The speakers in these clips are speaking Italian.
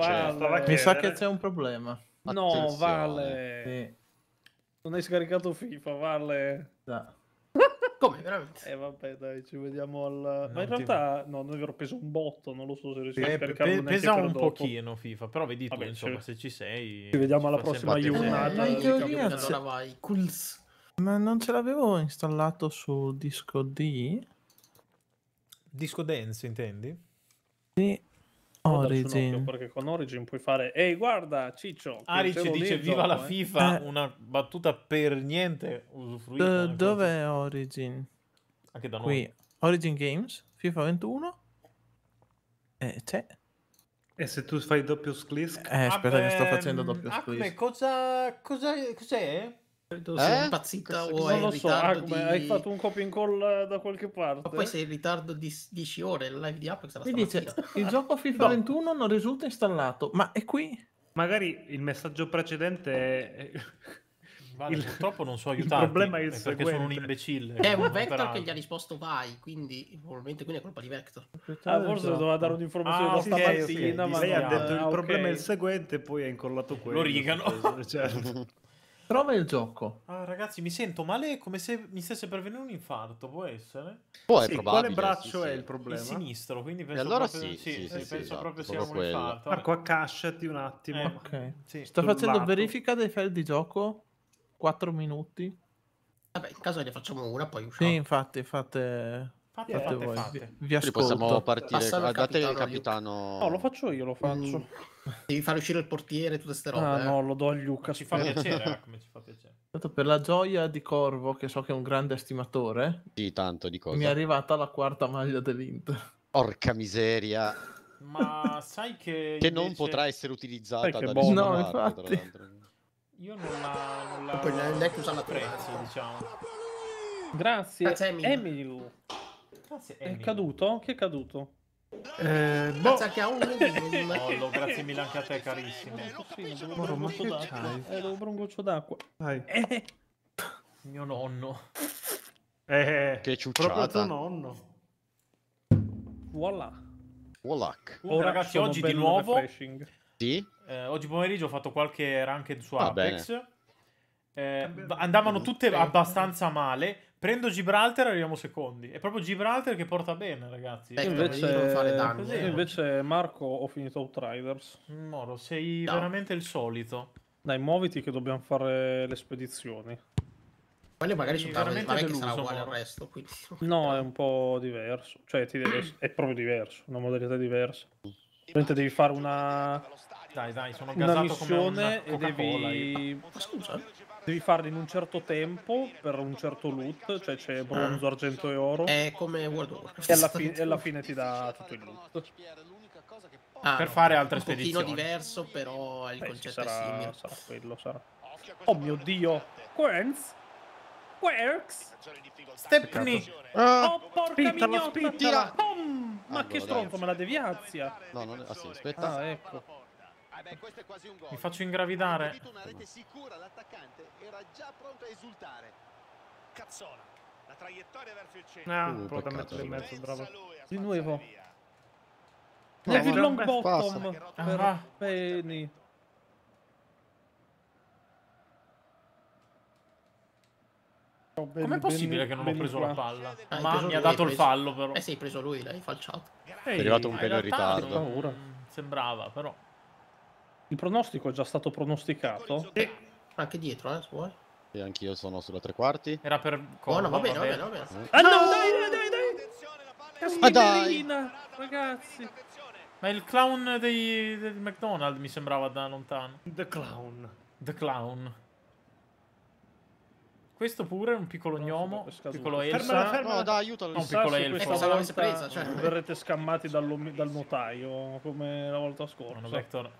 Vale. Cioè, mi sa che c'è un problema. Attenzione. No, Vale. Sì. Non hai scaricato FIFA, Vale. No. Come, veramente? Vabbè, dai, ci vediamo al... Ma in realtà, no, non avrò peso un botto, non lo so se riesco a scaricarlo. Pesa un pochino FIFA, però vedi tu, vabbè, insomma, se ci sei... Ci vediamo alla prossima giornata. In teoria vai, Cools. Ma non ce l'avevo installato su disco D? Disco Dance, intendi? Sì. Origin, perché con Origin puoi fare ehi guarda Ciccio Ari ci dice viva la FIFA, una battuta per niente usufruita. Dov'è Origin? Anche da noi. Qui. Origin Games FIFA 21 c'è. E se tu fai doppio click? Aspetta che sto facendo doppio click. Cos'è? Sei impazzita o non lo so, hai fatto un copy and call da qualche parte. Ma poi sei in ritardo di 10 ore. Il live di Apex mi dice il gioco FIFA 21 non risulta installato. Ma è qui? Magari il messaggio precedente è... Vale, purtroppo non so aiutarti. Il problema è il seguente. Perché sono un imbecille. È un Vector che gli ha risposto vai, quindi probabilmente quindi è colpa di Vector. Forse doveva dare un'informazione da stamattina, ma lei ha detto il problema è il seguente, poi ha incollato quello. Lo rigano. Certo. Prova il gioco. Ah, ragazzi, mi sento male come se mi stesse per venire un infarto, può essere? Può, sì, è probabile. Quale braccio è il problema? Il sinistro, quindi penso allora proprio sia un infarto. Marco, accasciati un attimo. Okay. Sì, sto facendo verifica dei file di gioco. 4 minuti. Vabbè, in caso ne facciamo una, poi usciamo. Sì, infatti, fate voi. Vi ascolto. Possiamo partire. Guardate il capitano. No, lo faccio io, lo faccio. Devi fare uscire il portiere e tutte queste robe. Ah, no, lo do a Luca. Ci fa piacere, come ci fa piacere. Tanto per la gioia di Corvo, che so che è un grande estimatore. Sì, tanto di cosa. Mi è arrivata la quarta maglia dell'Inter. Porca miseria. Ma sai che... che invece... non potrà essere utilizzata da nessuno. No, infatti. Tra l'altro. Io non la... Poi non è che usano a prezzo, diciamo. Grazie, Emil. Grazie, è caduto? Che è caduto? Boh. Mollo, grazie mille anche a te carissimo. Dovrò un goccio d'acqua. Mio nonno. Che ciucciata. Proprio tuo nonno. Voilà. Voilà. Ragazzi, oggi di nuovo. Sì? Oggi pomeriggio ho fatto qualche ranked su Apex. Andavano tutte abbastanza male. Prendo Gibraltar e arriviamo secondi. È proprio Gibraltar che porta bene, ragazzi. Invece Marco, ho finito Outriders. Moro, sei veramente il solito. Dai, muoviti che dobbiamo fare le spedizioni. Quelle magari sono veramente che sarà uguale al resto. Quindi... No, è un po' diverso. Cioè, è proprio diverso. Una modalità diversa. Ovviamente devi fare una... Dai, sono gasato come una Coca-Cola. Scusa. Devi farli in un certo tempo per un certo loot, cioè c'è bronzo, argento e oro. È come World of Warcraft. E alla fine ti dà tutto il loot. Per fare altre spedizioni. Un pochino diverso, però il concetto sarà, è simile. Sarà quello, sarà. Oh mio Dio! Querx! Stepney! Oh, porca mignotta! Ma che stronzo, me la deviazia! No, non è... aspetta. Ah, ecco. Beh, questo è quasi un gol. Mi faccio ingravidare. Una rete sicura, l'attaccante era già pronto a esultare. Cazzola, la traiettoria verso il centro. Pronto a mettere in mezzo, bravo. Di nuovo. David long bottom. Bene. Com'è possibile che non ho preso la palla? Ma mi ha dato il fallo però. Sei preso lui, l'hai falciato. È arrivato un pelo in ritardo. Sembrava però. Il pronostico è già stato pronosticato. Sì. Anche dietro, se vuoi. E anch'io sono sulla tre quarti. Era per... Oh, no, va bene. Ah, no, dai! Caspiterina, ragazzi. Ma è il clown del McDonald's, mi sembrava da lontano. The clown. Questo pure è un piccolo gnomo, piccolo Elsa. Fermala. No, dai, aiutalo. Non piccolo Elsa. Se l'avessi presa, cioè. Verrete scammati dal notaio, come la volta scorsa. Vector.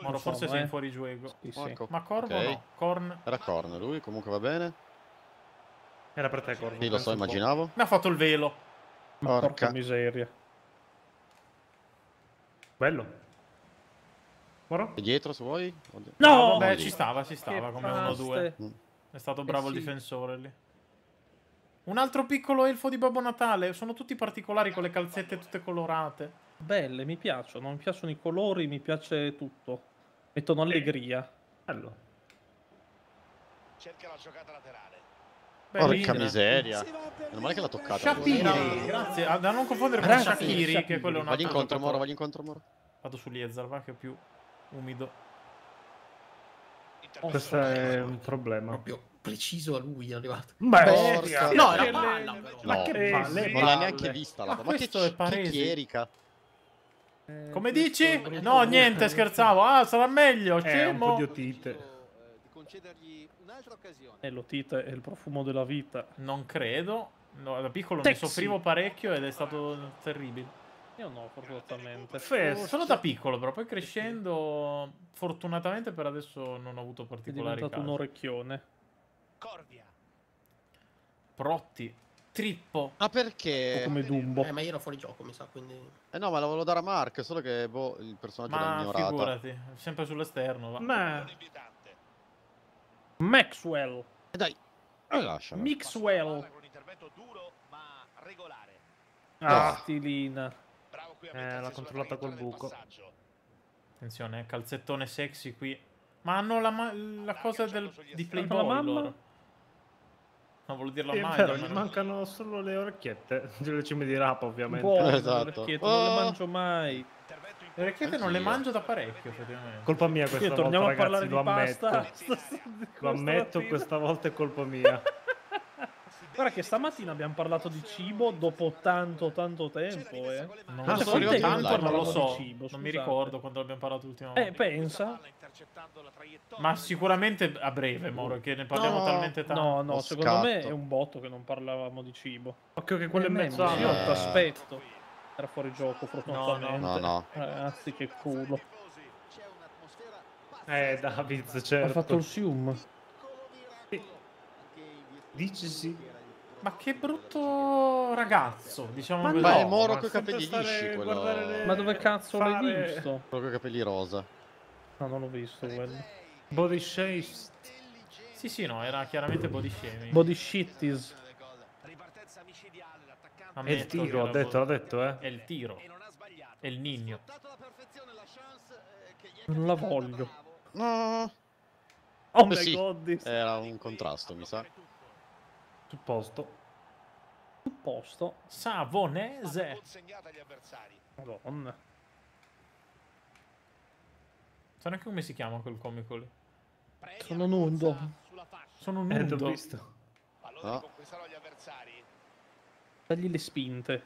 Moro, forse sei in fuorigioco. Sì. Ma Corvo no. Corn. Era Corn lui, comunque va bene. Era per te Corvo. Sì, lo so, immaginavo. Mi ha fatto il velo. Porca miseria. Bello. Moro? E dietro se vuoi? No! Beh, ci stava che come 1-2. È stato bravo il difensore lì. Un altro piccolo elfo di Babbo Natale. Sono tutti particolari con le calzette tutte colorate. Belle, mi piacciono, mi piacciono i colori, mi piace tutto. Mettono allegria. Bello. Cerca la giocata laterale. Porca miseria. Meno male che l'ha toccata. Shaqiri, no, grazie. Da non confondere con Shaqiri, che è quello. Vado incontro Moro, vado incontro Moro. Vado su Liezar, va, che è più umido. Oh, questo è un problema. Proprio preciso a lui è arrivato. Beh, no, la palla, ma che palle, non l'ha neanche vista la palla. Ma questo è paresica. Come dici? No, niente, scherzavo. Ah, sarà meglio, scemo. Un po' di otite. Concedergli un'altra occasione. L'otite è il profumo della vita. Non credo. No, da piccolo ne soffrivo parecchio ed è stato terribile. Io no, fortunatamente. Solo da piccolo, però poi crescendo, fortunatamente per adesso non ho avuto particolari casi. È diventato un orecchione. Corvia. Protti. Trippo. Ma perché? O come Dumbo. Ma io ero fuori gioco, mi sa, quindi... Eh no, ma la volevo dare a Mark, solo che boh, il personaggio l'ha ignorato. Ma figurati, sempre sull'esterno. Ma... Maxwell. E dai, lascialo. Maxwell. Con un intervento duro, ma regolare. Ah, stilina. L'ha controllata col buco. Attenzione, calzettone sexy qui. Ma hanno la cosa di Playboy, la mamma? Non volevo dirla mai. Però gli mancano solo le orecchiette. Le cime di rapa, ovviamente. Esatto. Le orecchiette non le mangio mai. Le orecchiette non le mangio da parecchio, effettivamente. Colpa mia questa volta, torniamo a parlare di pasta. Lo ammetto, questa volta è colpa mia. Guarda che stamattina abbiamo parlato di cibo dopo tanto tempo, eh. Non so, non lo so, cibo, non mi ricordo quando abbiamo parlato l'ultima volta. Pensa. Ma sicuramente a breve, Moro, che ne parliamo talmente tanto. No, secondo me è un botto che non parlavamo di cibo. Occhio che quello è mezzo. Io t'aspetto. Era fuori gioco, fortunatamente. No. Anzi, che culo. Davids, certo. Ha fatto il sium. Dici sì. Ma che brutto ragazzo, diciamo. Ma no, è Moro con i capelli lisci, quello... Ma dove cazzo l'hai visto? Quello con i capelli rosa. No, non l'ho visto quello. Body shape. Sì, no, era chiaramente body shaming. Body shitties. È il tiro, ha detto, eh. È il tiro. È il nigno. Non la voglio. No. Oh my god. Era un contrasto, mi sa. Supposto. Savonese. Madonna. So neanche come si chiama quel comico lì. Sono nudo. L'ho visto. Dagli le spinte.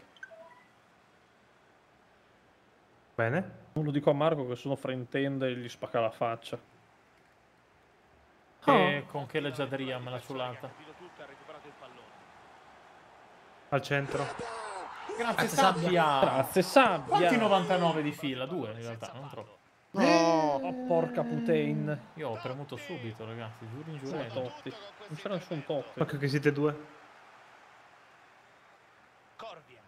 Bene. Non lo dico a Marco che se no fraintende e gli spacca la faccia. E con che leggiadria me l'ha ciulata. Al centro. Grazie Sabbia. Grazie Sabbia. Quanti 99 di fila? 2 in realtà, non troppo. No, porca putain. Io ho premuto subito, ragazzi. Giuro in giuro. Non c'era nessun top. Ecco che siete due. Corvia.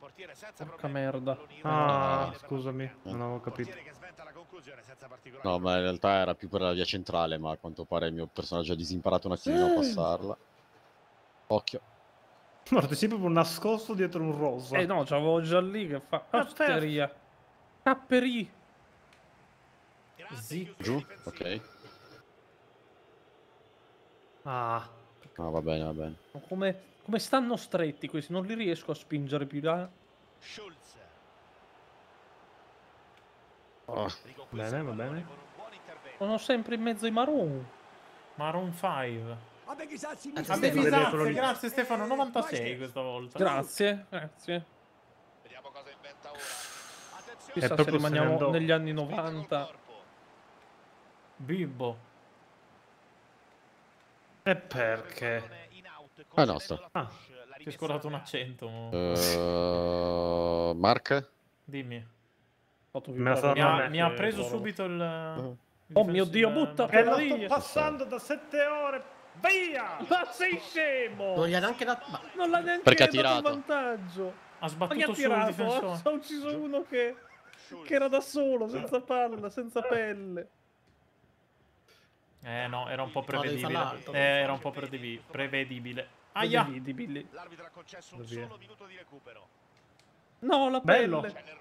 Portiere senza problemi. Merda. Ah, scusami, non avevo capito. No, ma in realtà era più per la via centrale, ma a quanto pare il mio personaggio ha disimparato un attimino a passarla. Occhio. No, ti sei proprio nascosto dietro un rosa. No, c'avevo già lì che fa... Osteria. Capperi. Giù? Ok. Ah. No, va bene, va bene. Come stanno stretti questi? Non li riesco a spingere più là. Schulz. Bene, va bene. Sono sempre in mezzo ai Maroon. Maroon 5. Grazie Stefano, 96 questa volta. Grazie. Vediamo cosa inventa ora. Chissà se rimaniamo negli anni 90. Bimbo. E perché? Ah no, ti ho scordato un accento. Mark? Dimmi. Mi ha preso subito il... Oh mio Dio, butta per lì. Passando da 7 ore... Via! Ma sei scemo! Non gli ha neanche dato un vantaggio. Ha sbattuto su un difensore. Ha ucciso uno che era da solo, senza palla, senza pelle. No, era un po' prevedibile. Era un po' prevedibile. Aia! L'arbitro ha concesso un solo minuto di recupero. No, la bello. Pelle.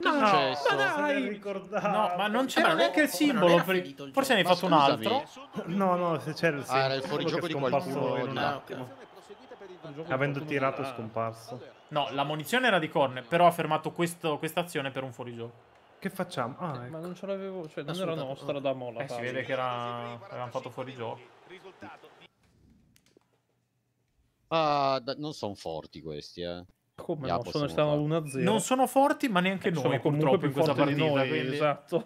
No, ma dai. No, ma non c'era neanche il simbolo. Forse ne hai fatto un altro. No, no, se c'era il simbolo. Era il fuorigioco di qualcuno. Avendo tirato scomparso. No, la munizione era di corner, però ha fermato questa azione per un fuorigioco. Che facciamo? Ah, ecco. Ma non ce l'avevo, cioè non era nostra da mola. Si vede che avevamo fatto fuorigioco. Ah, non sono forti questi, eh. Come no, sono stati 1-0. Non sono forti, ma neanche noi sono purtroppo in questa partita, noi, quindi... Esatto.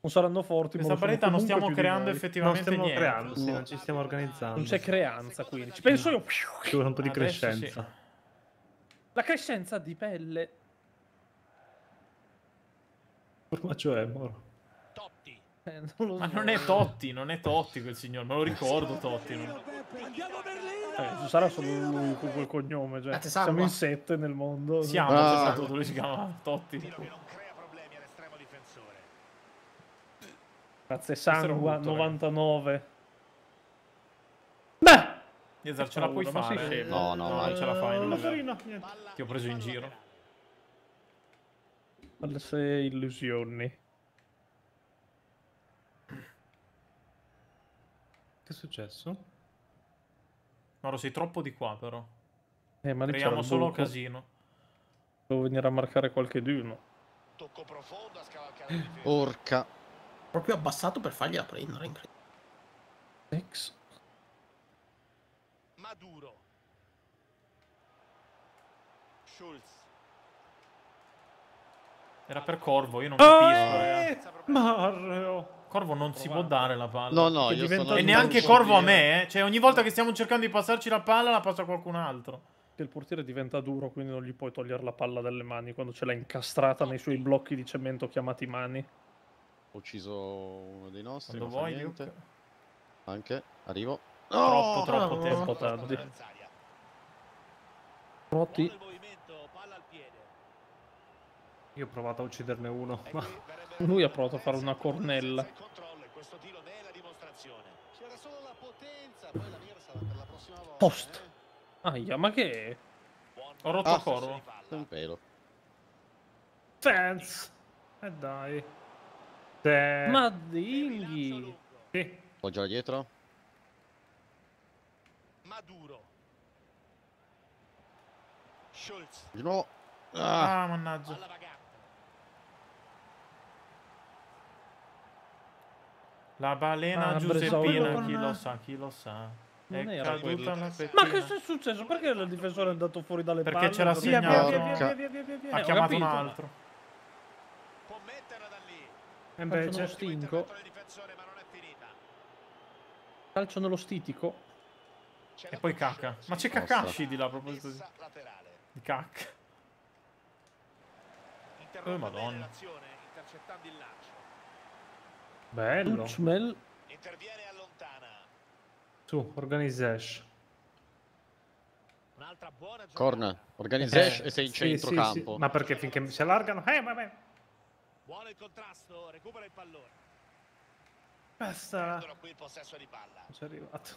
Non saranno forti, questa partita non stiamo creando effettivamente niente. Creando, sì, non ci stiamo organizzando. Non c'è creanza, quindi. Ci penso io. Ci vuole un po' di crescenza. Sì. La crescenza di pelle. Ma cioè, Moro? Totti. Non lo so. Ma non è Totti, non è Totti quel signor, me lo ricordo Totti. No? Ci sarà solo lui con quel cognome, cioè. Siamo in 7 nel mondo. Siamo, esatto, lui si chiama Totti. Grazie Sangua, 99. Beh! Niezar, ce la puoi fare? No, no, no, non ce la fai. Ti ho preso in giro. False illusioni. Che è successo? Moro, sei troppo di qua però. Ma creiamo solo casino. Devo venire a marcare qualcheduno. Tocco profondo a scavalcare. Porca. Proprio abbassato per fargliela prendere, incredibile. Ex. Maduro. Schulz. Era per Corvo, io non capisco. Mario. Corvo non si può dare la palla. No, no, io sono e neanche Corvo a me, eh. Cioè ogni volta che stiamo cercando di passarci la palla la passa qualcun altro. Che il portiere diventa duro, quindi non gli puoi togliere la palla dalle mani quando ce l'ha incastrata nei suoi blocchi di cemento chiamati mani. Ho ucciso uno dei nostri, quando vuoi, niente. Anche, arrivo. Oh, troppo tempo tardi. Pronti. Io ho provato a ucciderne uno, ma lui ha provato a fare una cornella. Post. Aia, ma che... Ho rotto il Corvo. Un pelo. Fans. E dai. Ma digli. Sì. Ho già dietro. Maduro. Schulz. Di nuovo. Ah, mannaggia. La balena Giuseppina, chi lo sa, chi lo sa. È caduta la pettina. Ma che è successo? Perché il difensore è andato fuori dalle palle? Perché c'era segnato. Ha chiamato un altro. Può metterla da lì. E invece uno stinco. Calcio nello stitico. E poi cacca. Ma c'è Kakashi di là a proposito di cacca. Oh, madonna. Bello. Interviene a lontana. Su, organizzash. Un'altra buona giocata. Corner, organizzash e sei in centrocampo. Sì, sì. Ma perché finché si allargano? Vabbè. Buono il contrasto, recupera il pallone. Basta. Qui il possesso di palla. Non c'è arrivato.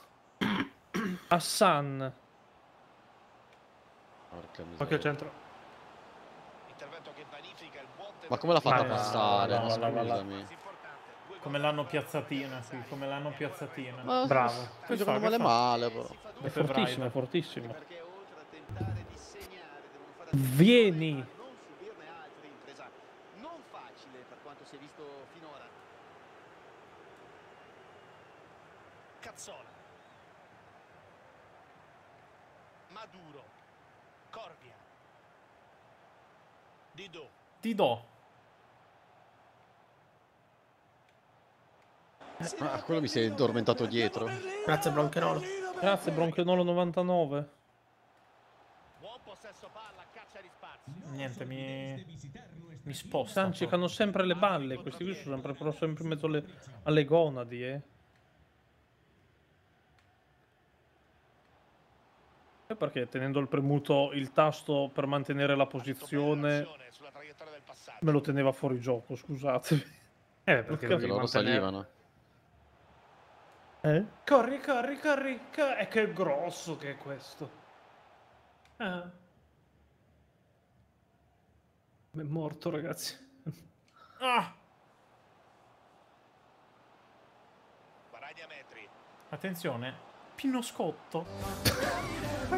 Hassan. Porca miseria. Occhio al centro. Ma come l'ha fatta passare? No, scusami. Come l'hanno piazzatina, sì, come l'hanno piazzatina. Ma bravo. Poi giocano male male, però. È fortissimo, è fortissimo. Vieni! Non facile per quanto si è visto finora. Cazzola. Maduro. Corvia. Didò. Ah, quello mi si è addormentato dietro. Grazie Bronchenolo. Grazie Bronchenolo 99. Buon possesso palla, caccia di spazi. Niente, mi sposta. Stancicano sempre le balle, questi qui sono sempre però sempre in mezzo alle gonadi, eh. Perché tenendo il premuto il tasto per mantenere la posizione me lo teneva fuori gioco, scusate. Perché loro salivano. Corri, corri, corri, corri. Che grosso che è questo. È morto, ragazzi. Ah! Attenzione, Pino Scotto.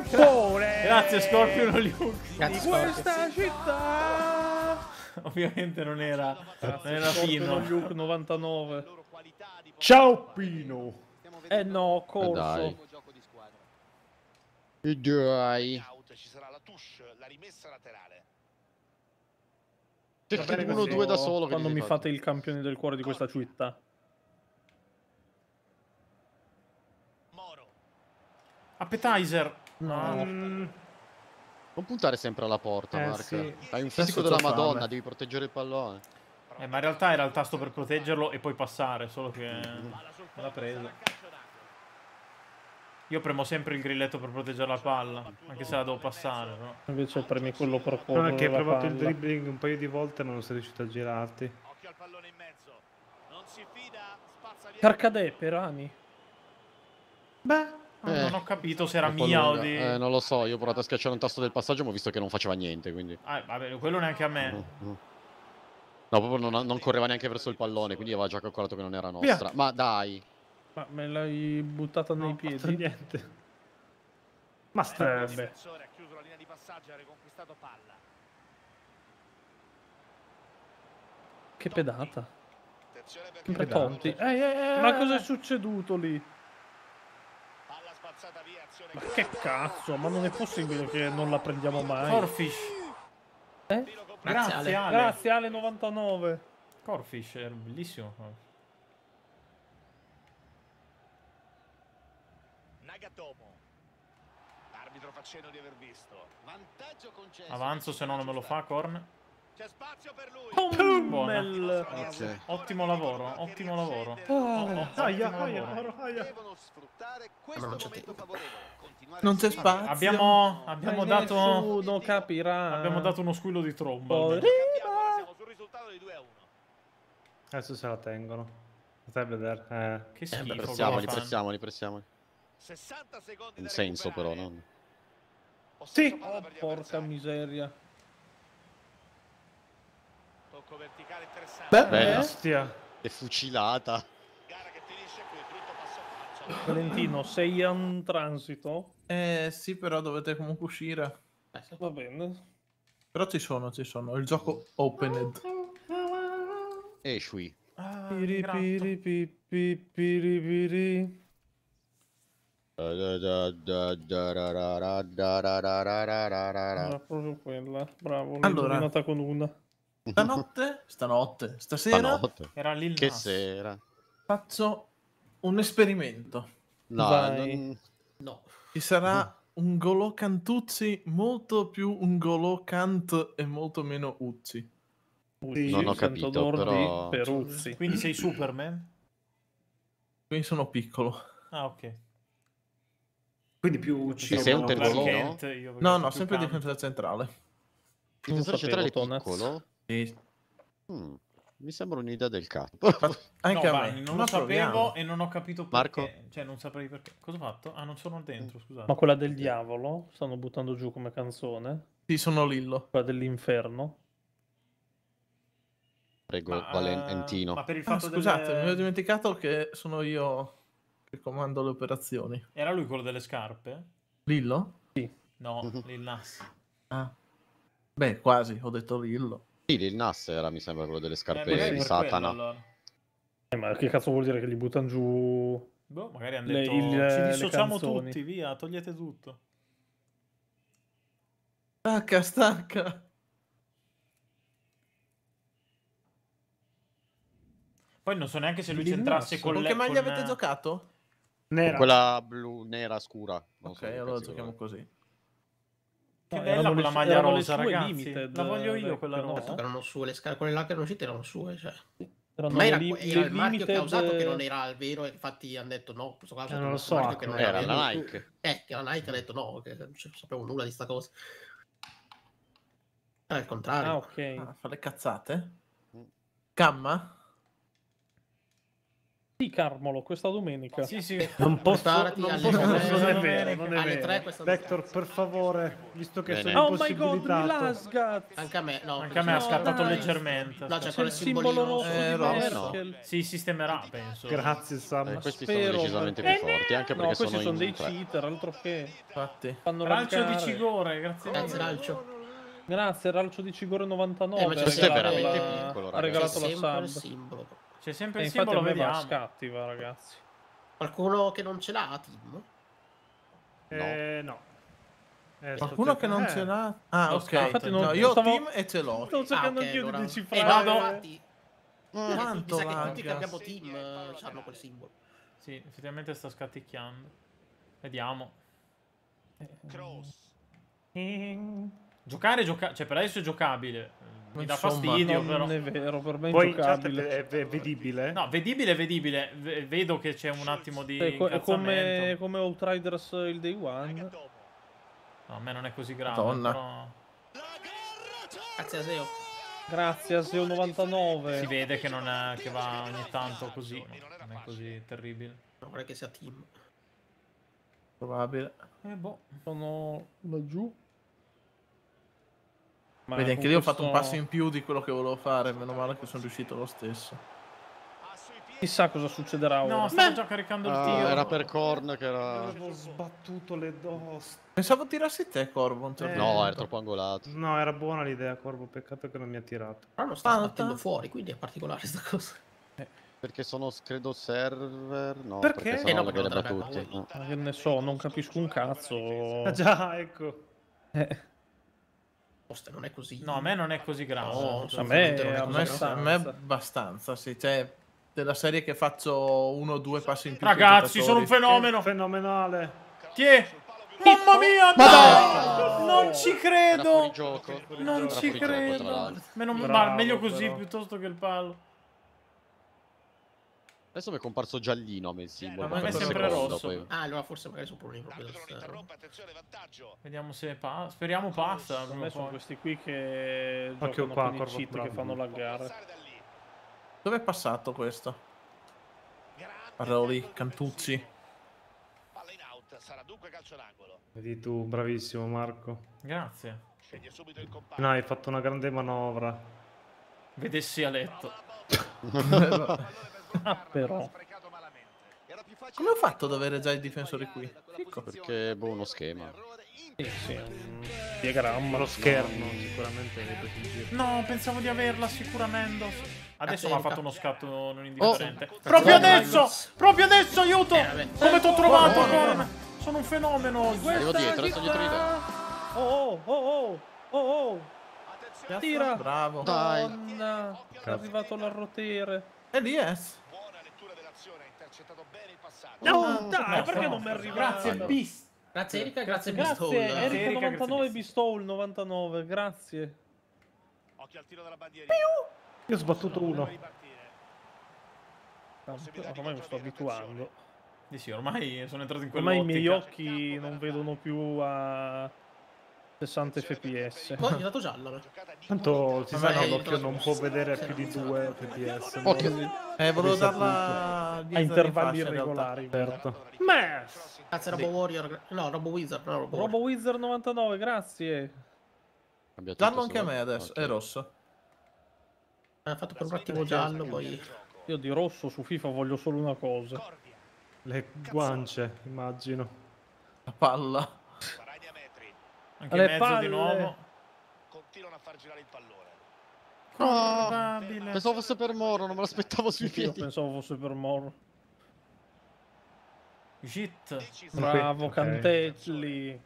Grazie Scorpion Luke. Questa città. Ovviamente non era Pino Luke 99. Ciao Pino. Eh no, corso. E dai. Ci sarà la touche, la rimessa laterale. Cercate 1-2 da solo. Quando mi fate il campione del cuore di questa città. Appetizer. No. Non puntare sempre alla porta, Mark. Sì. Hai un fisico della Madonna, fame. Devi proteggere il pallone. Ma in realtà era il tasto per proteggerlo e poi passare, solo che l'ha presa. Io premo sempre il grilletto per proteggere la palla, anche se la devo passare. No? Invece premi quello per portare. No, che hai provato il dribbling un paio di volte ma non sei riuscito a girarti. Occhio al pallone in mezzo. Non si fida, spazza via. Carcadè, Perani. Beh. Non ho capito se era mia o di... non lo so, io ho provato a schiacciare un tasto del passaggio ma ho visto che non faceva niente, quindi... Ah, vabbè, quello neanche a me. No, proprio non correva neanche verso il pallone, quindi aveva già calcolato che non era nostra. Via. Ma dai! Ma me l'hai buttata nei piedi? Niente. Ma starebbe. Che pedata. Sempre Totti. Ma cosa è succeduto lì? Ma che cazzo, ma non è possibile che non la prendiamo mai. Corfish. Grazie Ale. Grazie Ale 99. Corfish è bellissimo. Nagatomo. L'arbitro facendo di aver visto. Vantaggio concesso. Avanzo se no non me lo fa Korn. C'è spazio per lui. Buona. Okay. Ottimo lavoro, ottimo lavoro. Devono sfruttare questo momento favorevole. Non c'è spazio. Abbiamo dato, non capirà. Abbiamo dato uno squillo di tromba. Siamo sul risultato di 2-1. Adesso se la tengono. Stai a vedere. Che schifo. Pressiamoli. 60 secondi da recuperare. Un senso però, no? Sì. Oh, porca miseria. Verticale interessante. Bestia. È fucilata. Gara che finisce qui, dritto passo a faccia. Valentino, sei in transito? Sì, però dovete comunque uscire. Va bene. Però ci sono. Il gioco opened. Esci. Proprio quella. Bravo, l'ho dominata con una. Stasera era Lil Nas. Che sera? Faccio un esperimento. No. Ci sarà un Golò Cantuzzi molto più un Golò Cant e molto meno Uzzi. Non ho capito però... per Uzzi. Quindi sei Superman? Quindi sono piccolo. Ah, ok. Quindi più Uzzi. Sei un terzino? No, sempre difensore centrale. Difensore centrale piccolo? Mi sembra un'idea del cazzo. Anche a me. Non lo sapevo e non ho capito perché. Marco? Cioè, non saprei perché. Cosa ho fatto? Ah, non sono dentro, scusate. Ma quella del diavolo? Stanno buttando giù come canzone? Sì, sono Lillo. Quella dell'inferno? Prego, Valentino. Ma per il fatto scusate, mi ho dimenticato che sono io che comando le operazioni. Era lui quello delle scarpe? Lillo? Sì. No, Lil Nas. Ah. Beh, quasi, ho detto Lillo. Il Nas era, mi sembra, quello delle scarpe di Satana. Quello, allora. Ma che cazzo vuol dire che li buttano giù? Boh, magari hanno detto ci dissociamo tutti, via, togliete tutto. Stacca. Poi non so neanche se lui c'entrasse con le... Con che maglia avete giocato? Nera. Quella blu, nera scura. Non ok, allora giochiamo così. Che bella quella maglia rosa, ragazzi. Limited, la voglio io quella rosa. Erano sue, le scarpe là che erano uscite erano sue, cioè. Ma era il marchio che ha usato che non era il vero, infatti hanno detto no, in questo caso non lo so, che non era la Nike. Che la Nike ha detto no, che non sapevo nulla di sta cosa. Era il contrario. Ah, ok. Fa le cazzate? Gamma? Sì, Carmolo, questa domenica. Sì, sì. Non posso non è vero, non è vero. Vector, per favore, visto che sono impossibilitato. Oh my god, anche a me, no, anche a me ha scattato leggermente. No, c'è quel simbolo rosso. Si sistemerà, penso. Grazie, Sam. Questi sono decisamente più forti, anche perché sono in dei cheater, altro che. Infatti. Ralcio di Cigore, grazie. Grazie, Ralcio. Grazie, Ralcio di Cigore 99. Ma questo è veramente piccolo, ragazzi. Ha regalato la Sam. C'è sempre il simbolo, vediamo. Scatti, va, ragazzi. Qualcuno che non ce l'ha, Tim? No. No. Qualcuno che non ce l'ha? Ah, ok. Infatti non... no, io Tim e ce l'ho. Sto cercando anch'io di decifrare. Infatti... mi sa che tutti che abbiamo Tim hanno quel simbolo. Sì, effettivamente sta scatticchiando. Vediamo. Cross. Giocare, cioè per adesso è giocabile. Mi dà fastidio, però. Non è vero, per me poi è vedibile. No, vedibile, vedibile. Vedo che c'è un attimo di incazzamento. Come Outriders il Day One. No, a me non è così grave. Però... grazie a Seo. Grazie a Seo 99. Si vede che, non è, che va ogni tanto così. No, non è così terribile. Non vorrei che sia team. Probabile. Boh, sono laggiù. Vedi, anche lì ho fatto un passo in più di quello che volevo fare, meno male che sono riuscito lo stesso. Chissà cosa succederà ora. No, stavo già caricando il tiro. Era per Korn che era... avevo sbattuto le doste. Pensavo tirassi te, Corvo. Un certo no, era troppo angolato. No, era buona l'idea, Corvo, peccato che non mi ha tirato. Però lo sta battendo fuori, quindi è particolare questa cosa. Perché sono, credo, server... no, perché sono la galera tutti. No. Ma che ne so, non capisco un cazzo. Ah già, ecco. Non è così. No, a me non è così grave. No, a me è abbastanza. Sì, cioè, della serie che faccio uno o due passi in più. Ragazzi, sono un fenomeno. Che fenomenale. Tiè. Mamma mia, no! Non ci credo. Non ci credo. Bravo, meglio così però. Piuttosto che il palo. Adesso mi è comparso giallino a me il simbolo. Ma a me è sempre rosso. Poi. Ah, allora forse magari sono problemi. Vediamo se passa. Speriamo passa. Per me sono questi qui che giocano con i cheat che fanno laggare. Dove è passato questo? Parlavo lì, Cantuzzi. Vedi tu, bravissimo Marco. Grazie. No, hai fatto una grande manovra. Vedessi a letto. Ah, però come ho fatto ad avere già il difensore qui? Ficco. Perché boh, uno schema diagramma, lo schermo sicuramente no, pensavo di averla sicuramente. Adesso mi ha fatto uno scatto non indifferente. Proprio adesso, proprio adesso, aiuto. Come ti ho trovato? Sono un fenomeno. Arrivo dietro, sono dietro di te. Tira, bravo. Dai, è arrivato l'arrotiere. E lì è. Buona lettura dell'azione, ha intercettato bene il passaggio. No, dai, no, perché no, non mi arriva? Grazie, Bis. Grazie Erika, grazie Bistol. Grazie Erika 99, Bistol 99, grazie. Occhio al tiro dalla bandiera. Io ho sbattuto uno. Ormai mi sto abituando. Sì, ormai sono entrato in quell'ottica. Ormai i miei occhi non vedono più a 60 fps. Poi gli ho dato giallo. Tanto si sa che l'occhio non può vedere più di 2 fps. Volevo darla a intervalli irregolari. Certo. Grazie Robo Warrior. No, Robo Wizard. Robo Wizard 99, grazie. Danno anche a me adesso. È rosso. Ha fatto per un attimo giallo. Poi io di rosso su FIFA voglio solo una cosa. Le guance, immagino. La palla. Anche in mezzo palle. Di nuovo. Continuano a far girare il pallone. Oh, pensavo fosse per Moro, non me l'aspettavo sui piedi. Io pensavo fosse per Moro. Git. Bravo, okay. Cantelli.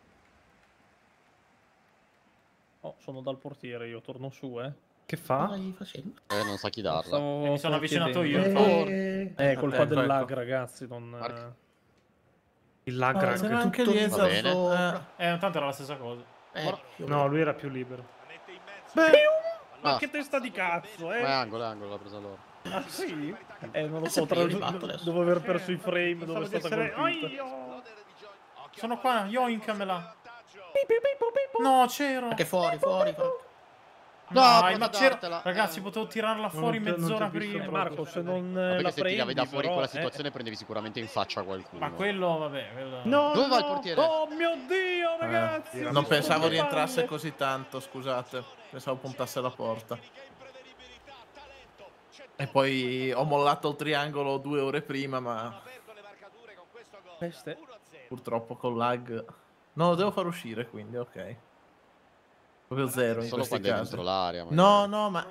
Oh, sono dal portiere, io torno su, Che fa? Non sa chi darla. Mi sono avvicinato io. Colpa del lag, ragazzi, non... il lag era anche lì intanto era la stessa cosa. No, lui era più libero. Ma che testa di cazzo, Ma è angolo, l'ha presa loro. Ah sì? Non lo so, dopo aver perso i frame, dove è stata colpita. Sono qua, io in camela. No, c'ero. Che fuori, fuori. No, ma c'era. Ragazzi, potevo tirarla fuori mezz'ora prima. Marco, se non la prendi, se tiravi da fuori quella situazione prendevi sicuramente in faccia qualcuno. Ma quello, vabbè. No, dove va il portiere? Oh mio Dio, ragazzi! Non pensavo rientrasse così tanto, scusate. Pensavo puntasse alla porta. E poi ho mollato il triangolo 2 ore prima, ma purtroppo con lag. No, lo devo far uscire, quindi ok. Proprio zero in questi casi. No, no, ma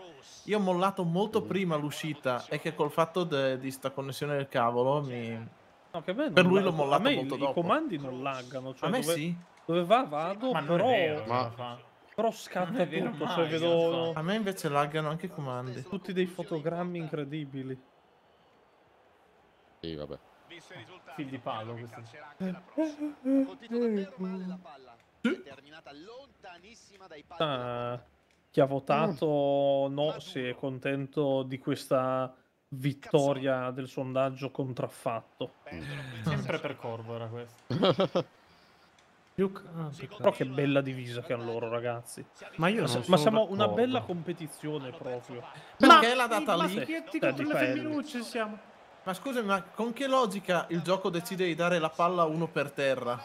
io ho mollato molto prima l'uscita. E che col fatto di sta connessione del cavolo mi... No, che bello, per lui l'ho mollato molto dopo. I comandi non laggano, cioè a me dove, sì. Dove va vado, ma però... Però scatta tutto, cioè vedo... A me invece laggano anche i comandi. Tutti dei fotogrammi incredibili. Sì, vabbè. Fil di palo questo. Chi ha votato no, si è contento di questa vittoria del sondaggio contraffatto. Sempre per Corvo era questo. Però che bella divisa che hanno loro, ragazzi. Ma io non siamo una bella competizione proprio. Perché l'ha data lì? Ma scusami, ma con che logica il gioco decide di dare la palla a uno per terra?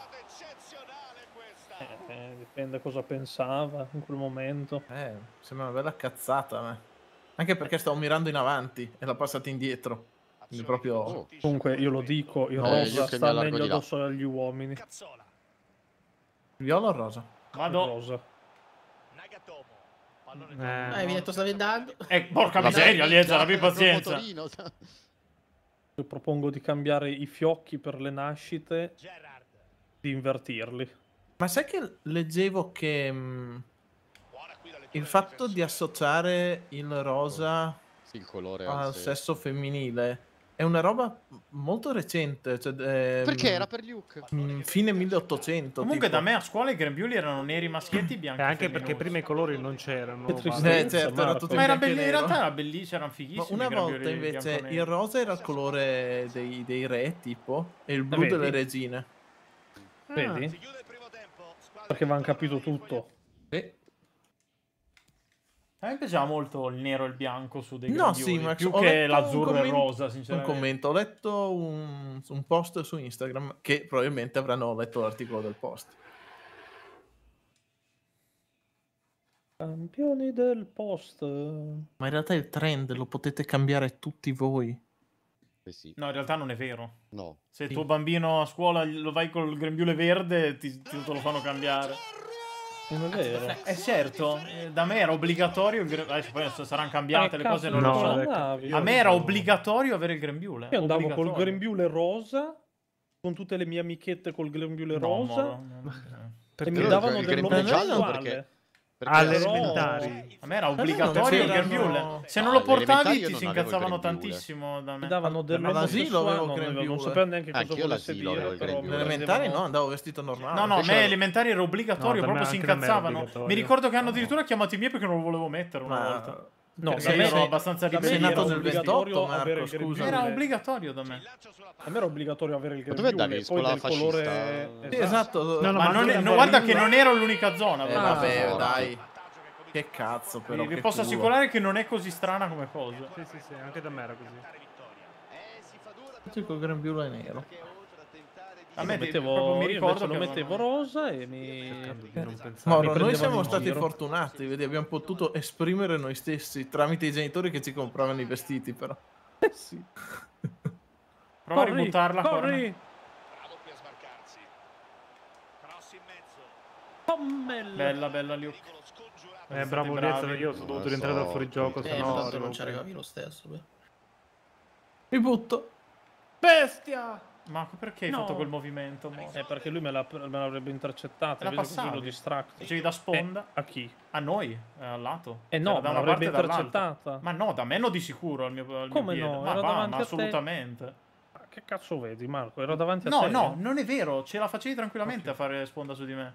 Dipende cosa pensava in quel momento. Sembra una bella cazzata, eh. Anche perché stavo mirando in avanti e l'ha passata indietro. Quindi proprio... Comunque io lo dico, il rosa sta meglio addosso agli uomini. Viola o rosa? Vado. Rosa. Mi hai detto stavi dando. Porca miseria, Liesa, abbi pazienza. Io propongo di cambiare i fiocchi per le nascite, di invertirli. Ma sai che leggevo che il fatto di associare il rosa il colore al sesso femminile è una roba molto recente, cioè, perché era per Luke? Fine 1800. Comunque tipo. Da me a scuola i grembiuli erano neri maschietti e bianchi. Anche femminuti. Perché prima i colori non c'erano. Certo, era tutto. Ma era in realtà era bellissimo, erano fighissimi. Ma una volta invece il rosa era il colore dei re, tipo, e il blu delle regine. Vedi? Perché avevano capito tutto. Sì. A me piaceva molto il nero e il bianco su dei grembiuli, sì, più che l'azzurro e il rosa, sinceramente. Un commento, ho letto un post su Instagram che probabilmente avranno letto l'articolo del post. Campioni del post. Ma in realtà il trend lo potete cambiare tutti voi. Sì. No, in realtà non è vero. No. Se il tuo bambino a scuola lo vai col grembiule verde, te lo fanno cambiare. Non è vero. Certo, da me era obbligatorio. Adesso poi saranno cambiate le cose, non lo so. A me era obbligatorio avere il grembiule. Io andavo col grembiule rosa, con tutte le mie amichette col grembiule rosa. Perché mi davano del nome giallo alle elementari. A me era obbligatorio il grembiule. Se non lo portavi ti si incazzavano tantissimo. Da me. Mi davano dell'asilo, non sapevo neanche cosa volesse dire. Elementari no, andavo vestito normale. No, no, a me elementari era obbligatorio, proprio si incazzavano. Mi ricordo che hanno addirittura chiamato i miei perché non lo volevo mettere una volta. No, da me ero abbastanza ribelle, era obbligatorio avere il grembiule. Era obbligatorio da me. A me era obbligatorio avere il grembiule. Dove andavi? Scuola fascista? Esatto. Ma guarda che non era l'unica zona. Vabbè, dai. Che cazzo però. Vi posso assicurare che non è così strana come cosa. Sì, anche da me era così. Il grembiule è nero. A me mi ricordo lo mettevo rosa e noi siamo stati fortunati, vedi, abbiamo potuto esprimere noi stessi tramite i genitori che ci compravano i vestiti, però. Sì. Prova a rimontarla. Corri! Bravo per sbarcarsi. Cross in mezzo. Tommella. Bella Liu. Bravo Liu, io sono dovuto rientrare dal fuorigioco, sennò non ci arrivavi lo stesso, beh. Mi butto. Bestia! Ma perché hai fatto quel movimento? Perché lui me l'avrebbe intercettata. Era passato. Lo distratto. Facevi da sponda. A chi? A noi, al lato. E no, me l'avrebbe intercettata. Ma no, da me no di sicuro. Come no? Ma assolutamente. Che cazzo vedi, Marco? Ero davanti a te. No, non è vero. Ce la facevi tranquillamente a fare sponda su di me.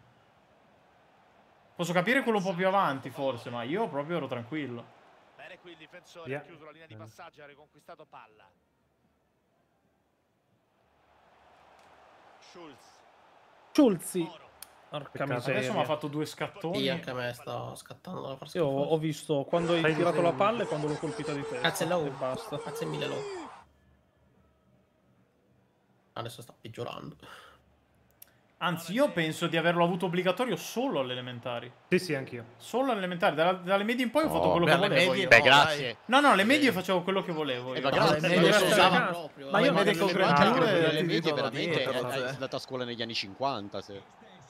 Posso capire quello un po' più avanti, forse, ma io proprio ero tranquillo. Bene, qui il difensore ha chiuso la linea di passaggio, ha riconquistato palla. Schulzi. Porca miseria. Adesso mi ha fatto due scattoni. Sì, anche a me sto scattando la forza. Io ho visto quando hai tirato la palla e quando l'ho colpita di testa. Cazzo è low. E basta. Cazzo è mille low. Adesso sta peggiorando. Anzi, io penso di averlo avuto obbligatorio solo alle elementari. Sì, sì, anch'io. Solo alle elementari. Dalle medie in poi ho fatto quello che volevo. Medie, beh, grazie. No, no, le medie facevo quello che volevo. Io. Grazie, le medie lo usavano proprio. Ma io mi dico che le medie veramente sono andato a scuola negli anni 50.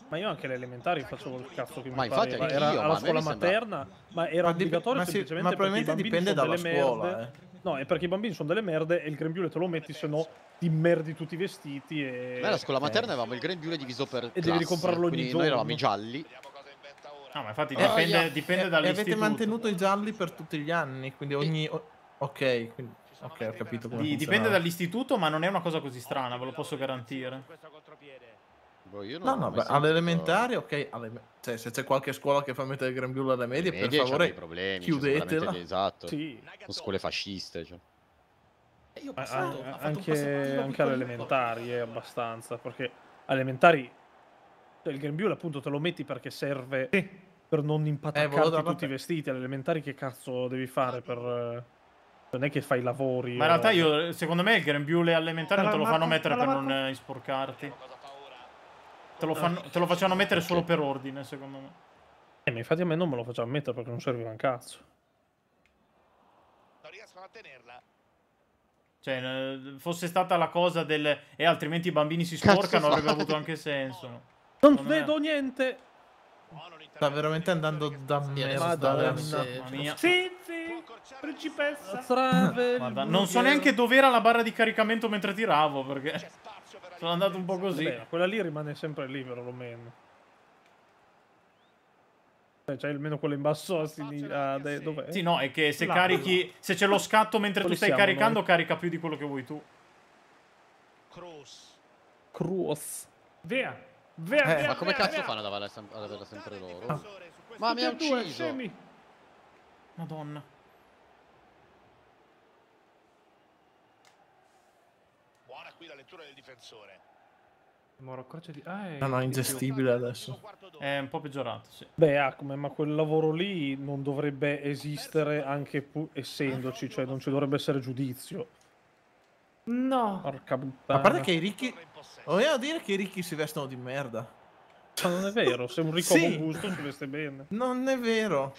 Ma io anche alle elementari facevo il cazzo che mi pareva. Era alla scuola materna, ma era obbligatorio semplicemente. Ma probabilmente dipende dalla scuola. No, è perché i bambini sono delle merde e il grembiule te lo metti, se no ti merdi tutti i vestiti. E... Beh, la scuola materna avevamo il grembiule diviso per classe, e devi comprarlo ogni giorno. Noi eravamo i gialli. No, ma infatti dipende dall'istituto. Avete mantenuto i gialli per tutti gli anni, quindi ogni... Ok, quindi... ok, ho capito come dipende dall'istituto, ma non è una cosa così strana, ve lo posso garantire. Boh, io non no, all'elementare, ok, cioè, se c'è qualche scuola che fa mettere il grembiule alle medie, per favore, problemi, chiudetela. Cioè, esatto, sì. Sono scuole fasciste. Cioè. Io passato, anche alle elementari è abbastanza, perché elementari il grembiule appunto te lo metti perché serve per non impataccarti tutti i vestiti. Alle elementari che cazzo devi fare per... Non è che fai lavori. Ma in realtà io, secondo me, il grembiule elementare non te lo fanno mettere per non sporcarti. Te lo facevano mettere solo per ordine, secondo me. Ma infatti a me non me lo facevano mettere perché non serviva un cazzo. Non riescono a tenerla. Cioè, fosse stata la cosa del... E altrimenti i bambini si sporcano, avrebbe avuto anche senso. Non vedo niente. Sta veramente andando da merda. Sì, principessa. Non so neanche dov'era la barra di caricamento mentre tiravo, perché... Sono andato un po' così. Vabbè, quella lì rimane sempre lì perlomeno. Cioè almeno quella in basso a sinistra. Sì, no, è che se carichi. Se c'è lo scatto mentre tu stai caricando, carica più di quello che vuoi tu. Cross. Via. Ma come cazzo fanno ad averla sempre loro? Ma mi ha ucciso. Madonna. Qui la lettura del difensore. No, ingestibile adesso. È un po' peggiorato, sì. Beh, Akume, ma quel lavoro lì non dovrebbe esistere anche essendoci, cioè non ci dovrebbe essere giudizio. No. Porca puttana. A parte che i ricchi... Vogliamo dire che i ricchi si vestono di merda. Ma non è vero, se un ricco con gusto si veste bene. Non è vero.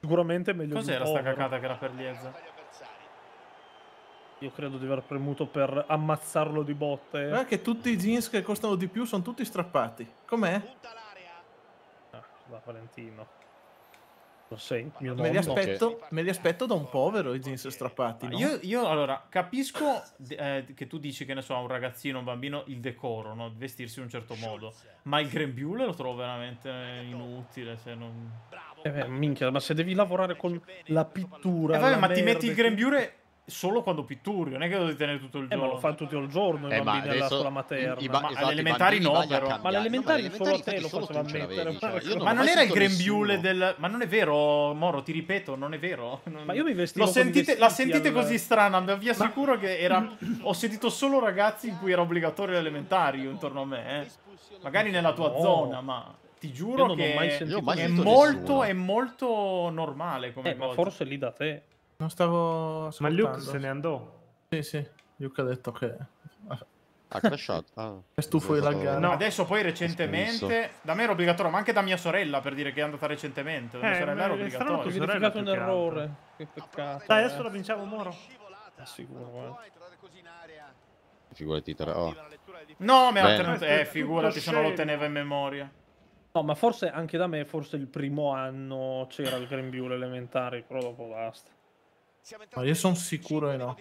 Sicuramente è meglio. Cos'era sta cacata che era per Lieza? Io credo di aver premuto per ammazzarlo di botte. Guarda che tutti i jeans che costano di più sono tutti strappati. Com'è? Ah, da Valentino. Lo sei, mio nonno. Me li aspetto da un povero i jeans strappati. No? Io allora, capisco che tu dici, che ne so, a un ragazzino, un bambino, il decoro, no? Vestirsi in un certo modo. Ma il grembiule lo trovo veramente inutile, se non... minchia, ma se devi lavorare con la pittura... vabbè, ma ti metti il grembiule... Solo quando pitturi, non è che lo devi tenere tutto il giorno. Ma lo fanno tutto il giorno i bambini alla scuola materna. Esatto, elementari no, però. Ma elementari solo a te lo faceva mettere. Cioè, ma non era il grembiule del... Ma non è vero, Moro, ti ripeto, non è vero. Ma io mi vestivo la sentite così strana, vi assicuro che era... Ho sentito solo ragazzi in cui era obbligatorio elementari intorno a me. Magari nella tua zona, ma... Ti giuro che è molto normale come cosa. Ma forse lì da te... Non stavo ascoltando. Ma Luke se ne andò. Sì, sì. Luke ha detto che... Ha crashato. È stufo di laggare. No, adesso poi recentemente... Da me era obbligatorio, ma anche da mia sorella, per dire che è andata recentemente. Da mia sorella era obbligatorio. Ho verificato un errore. Che peccato. Dai, adesso la vinciamo, Moro. Sicuro, guarda. Figurati, no, mi ha alternato. Figurati, se non lo teneva in memoria. No, ma forse anche da me, forse il primo anno c'era il grembiule elementare, però dopo basta. Ma io sono sicuro che no.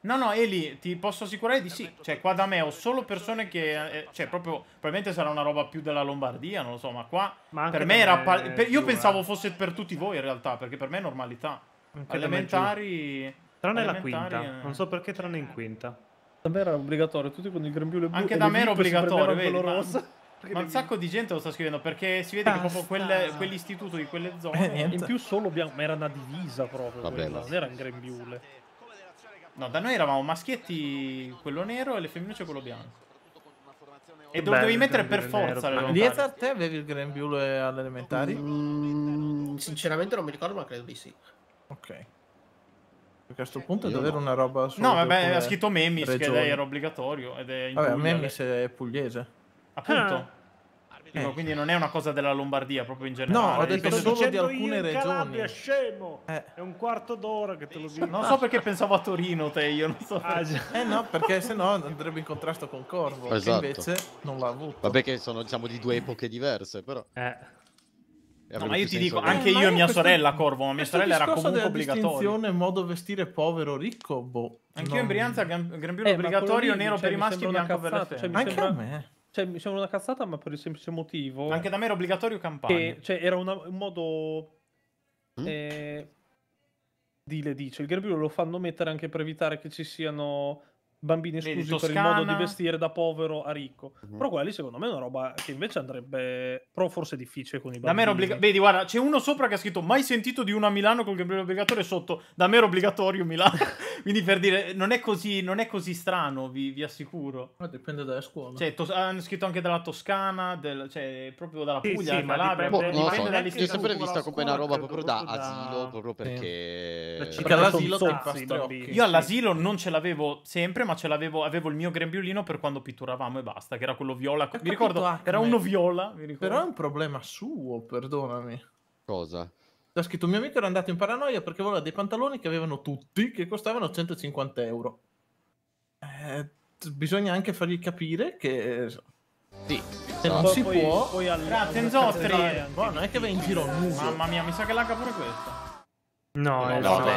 No, Eli, ti posso assicurare di sì. Cioè, qua da me ho solo persone che... cioè, proprio... Probabilmente sarà una roba più della Lombardia, non lo so, ma qua... Ma per me era... io pensavo fosse per tutti voi, in realtà, perché per me è normalità. Anche elementari... Tranne la quinta. Non so perché tranne in quinta. Da me era obbligatorio, tutti con il grembiule blu. Anche da me era obbligatorio, vedi? Ma un sacco di gente lo sta scrivendo, perché si vede che proprio quell'istituto di quelle zone... in più solo bianco, ma era una divisa proprio, non era un grembiule. No, da noi eravamo maschietti quello nero e le femminucce quello bianco. E dove dovevi mettere per forza le lontane. Dietro a te avevi il grembiule alle elementari? Sinceramente non mi ricordo, ma credo di sì. Ok. Perché a sto punto è davvero una roba... No, vabbè, ha scritto Memis che lei era obbligatorio ed è in Puglia. Vabbè, Memis è pugliese. Appunto. Dico, quindi non è una cosa della Lombardia, proprio in generale. No, ho detto solo di alcune regioni. Calabria, scemo. È un quarto d'ora che te lo dico. Non so perché pensavo a Torino, te, io non so. No, perché sennò andrebbe in contrasto con Corvo, esatto. Che invece non l'ha avuto. Vabbè che sono, diciamo, di due epoche diverse, però. No, ma io ti dico, anche io e mia sorella, Corvo, ma mia sorella era comunque obbligatoria. La distinzione modo vestire povero ricco, boh. Anche io in Brianza, grembiule obbligatorio, nero per i maschi e bianco per le femmine. Anche a me. Cioè, mi sembra una cazzata, ma per il semplice motivo... Anche da me era obbligatorio campagna. Cioè, era un modo... Dile dice, il grembiule lo fanno mettere anche per evitare che ci siano bambini esclusi per il modo di vestire da povero a ricco. Però quelli, secondo me, è una roba che invece andrebbe... Però forse è difficile con i bambini. Da me era obbligatorio... Vedi, guarda, c'è uno sopra che ha scritto mai sentito di uno a Milano col grembiule obbligatorio e sotto da me era obbligatorio Milano. Quindi per dire, non è così strano, vi assicuro. Ma dipende dalle scuole. Cioè, hanno scritto anche dalla Toscana, cioè proprio dalla Puglia, sì, Calabria. L'ho sempre vista come una roba proprio da asilo, proprio perché... All'asilo io all'asilo non ce l'avevo sempre, ma ce l'avevo, avevo il mio grembiulino per quando pitturavamo e basta, che era quello viola. Mi ricordo, era uno viola. Però è un problema suo, perdonami. Cosa? Ha scritto mio amico era andato in paranoia perché voleva dei pantaloni che avevano tutti, che costavano 150 euro. Bisogna anche fargli capire che sì, se non si può Tenzostri non è che va in giro nudo. Mamma mia, mi sa che lagga pure questa. No,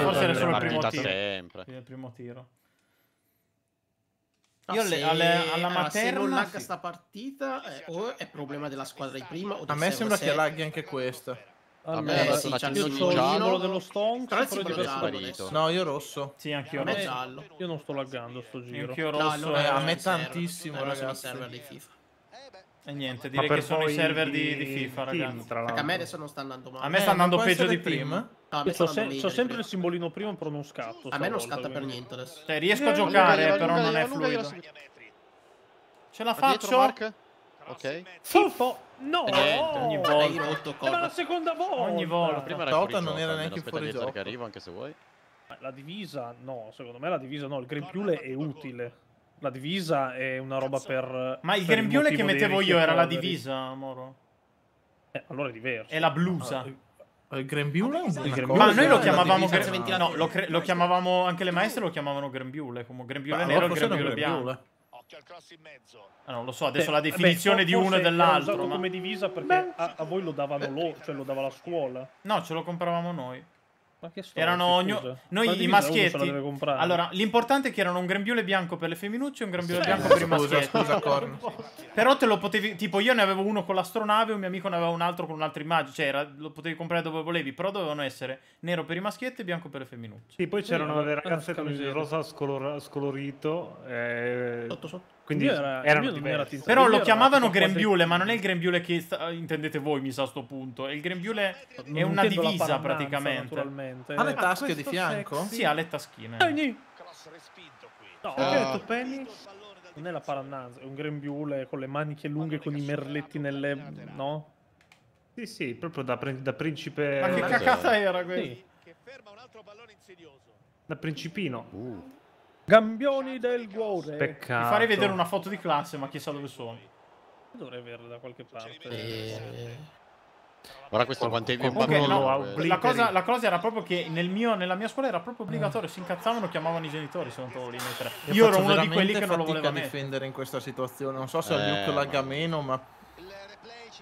forse era solo il primo tiro. Io alla materna se non lagga sta partita o è problema della squadra di prima o a me sembra che laghi anche questa. Allora, sì, io sono il numero dello Stone. No, io rosso. Sì, anch'io rosso. Io non sto laggando sto giro. Anch'io rosso. No, a me tantissimo, ragazzi. E niente, direi che sono i server di FIFA, ragazzi. Perché a me adesso non sta andando male. A me sta andando peggio di prima. C'ho sempre il simbolino prima, però non scatto. A me non scatta per niente adesso. Riesco a giocare, però non è fluido. Ce la faccio? Ok. Fufo! No! Ogni volta. Era la seconda volta. Ogni volta. Prima era fuori non era neanche fuori gioco. Che arrivo anche se vuoi. La divisa no, secondo me la divisa no, il grembiule è utile. La divisa è una roba per... Ma il grembiule che mettevo io era la divisa, Moro. Allora è diverso. È la blusa. Il grembiule? Ma noi lo chiamavamo... No, lo chiamavamo... Anche le maestre lo chiamavano grembiule. Come grembiule nero e grembiule bianco. Non lo so, adesso la definizione di uno e dell'altro. Usato come divisa perché a voi lo davano loro, cioè lo dava la scuola. No, ce lo compravamo noi. Ma che storia, erano noi i maschietti. Allora, l'importante è che erano un grembiule bianco per le femminucce e un grembiule bianco per i maschietti. Però te lo potevi, tipo io ne avevo uno con l'astronave, un mio amico ne aveva un altro con un'altra immagine, cioè lo potevi comprare dove volevi, però dovevano essere nero per i maschietti e bianco per le femminucce. Sì, poi c'erano le ragazze con il rosa scolorito sotto. Quindi era però lo chiamavano grembiule, ma non è il grembiule che intendete voi, mi sa a sto punto. Il grembiule è una divisa praticamente. Ha le tasche di fianco? Sexy. Sì, ha le taschine. No, ho detto Penny. Non è la parannanza, è un grembiule con le maniche lunghe, con i merletti nelle... No? Sì, sì, proprio da principe... Ma che cacata era quello? Sì. Da principino. Gambioni del cuore. Peccato. Mi farei vedere una foto di classe, ma chissà dove sono. Dovrei averla da qualche parte. Ora questo quanto è la cosa era proprio che nella mia scuola era proprio obbligatorio. Si incazzavano, chiamavano i genitori se non te lo volevi mettere. Io ero uno di quelli che non lo voleva difendere in questa situazione. Non so se Luke lagga meno, ma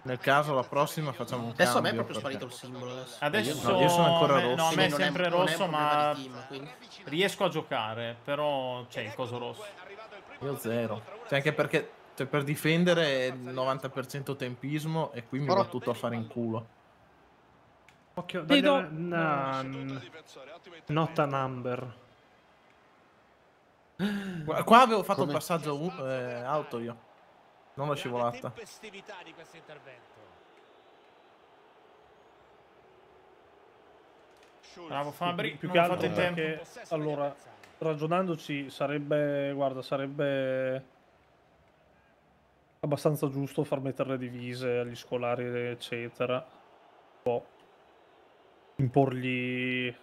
nel caso la prossima facciamo un cambio. Adesso a me è proprio sparito il simbolo. Adesso io sono ancora rosso. No, a me è sempre rosso, ma riesco a giocare. Però c'è il coso rosso. Io zero. Cioè anche perché... Cioè, per difendere il 90% tempismo e qui mi va tutto a fare in culo. Occhio, dai, not a number. Qua avevo fatto il passaggio alto io. Non la scivolata. Tempestività di questo intervento. Bravo Fabri, più che altro in tempo. Perché, allora, ragionandoci sarebbe... Guarda, sarebbe... abbastanza giusto far mettere le divise agli scolari, eccetera. Boh. Imporgli...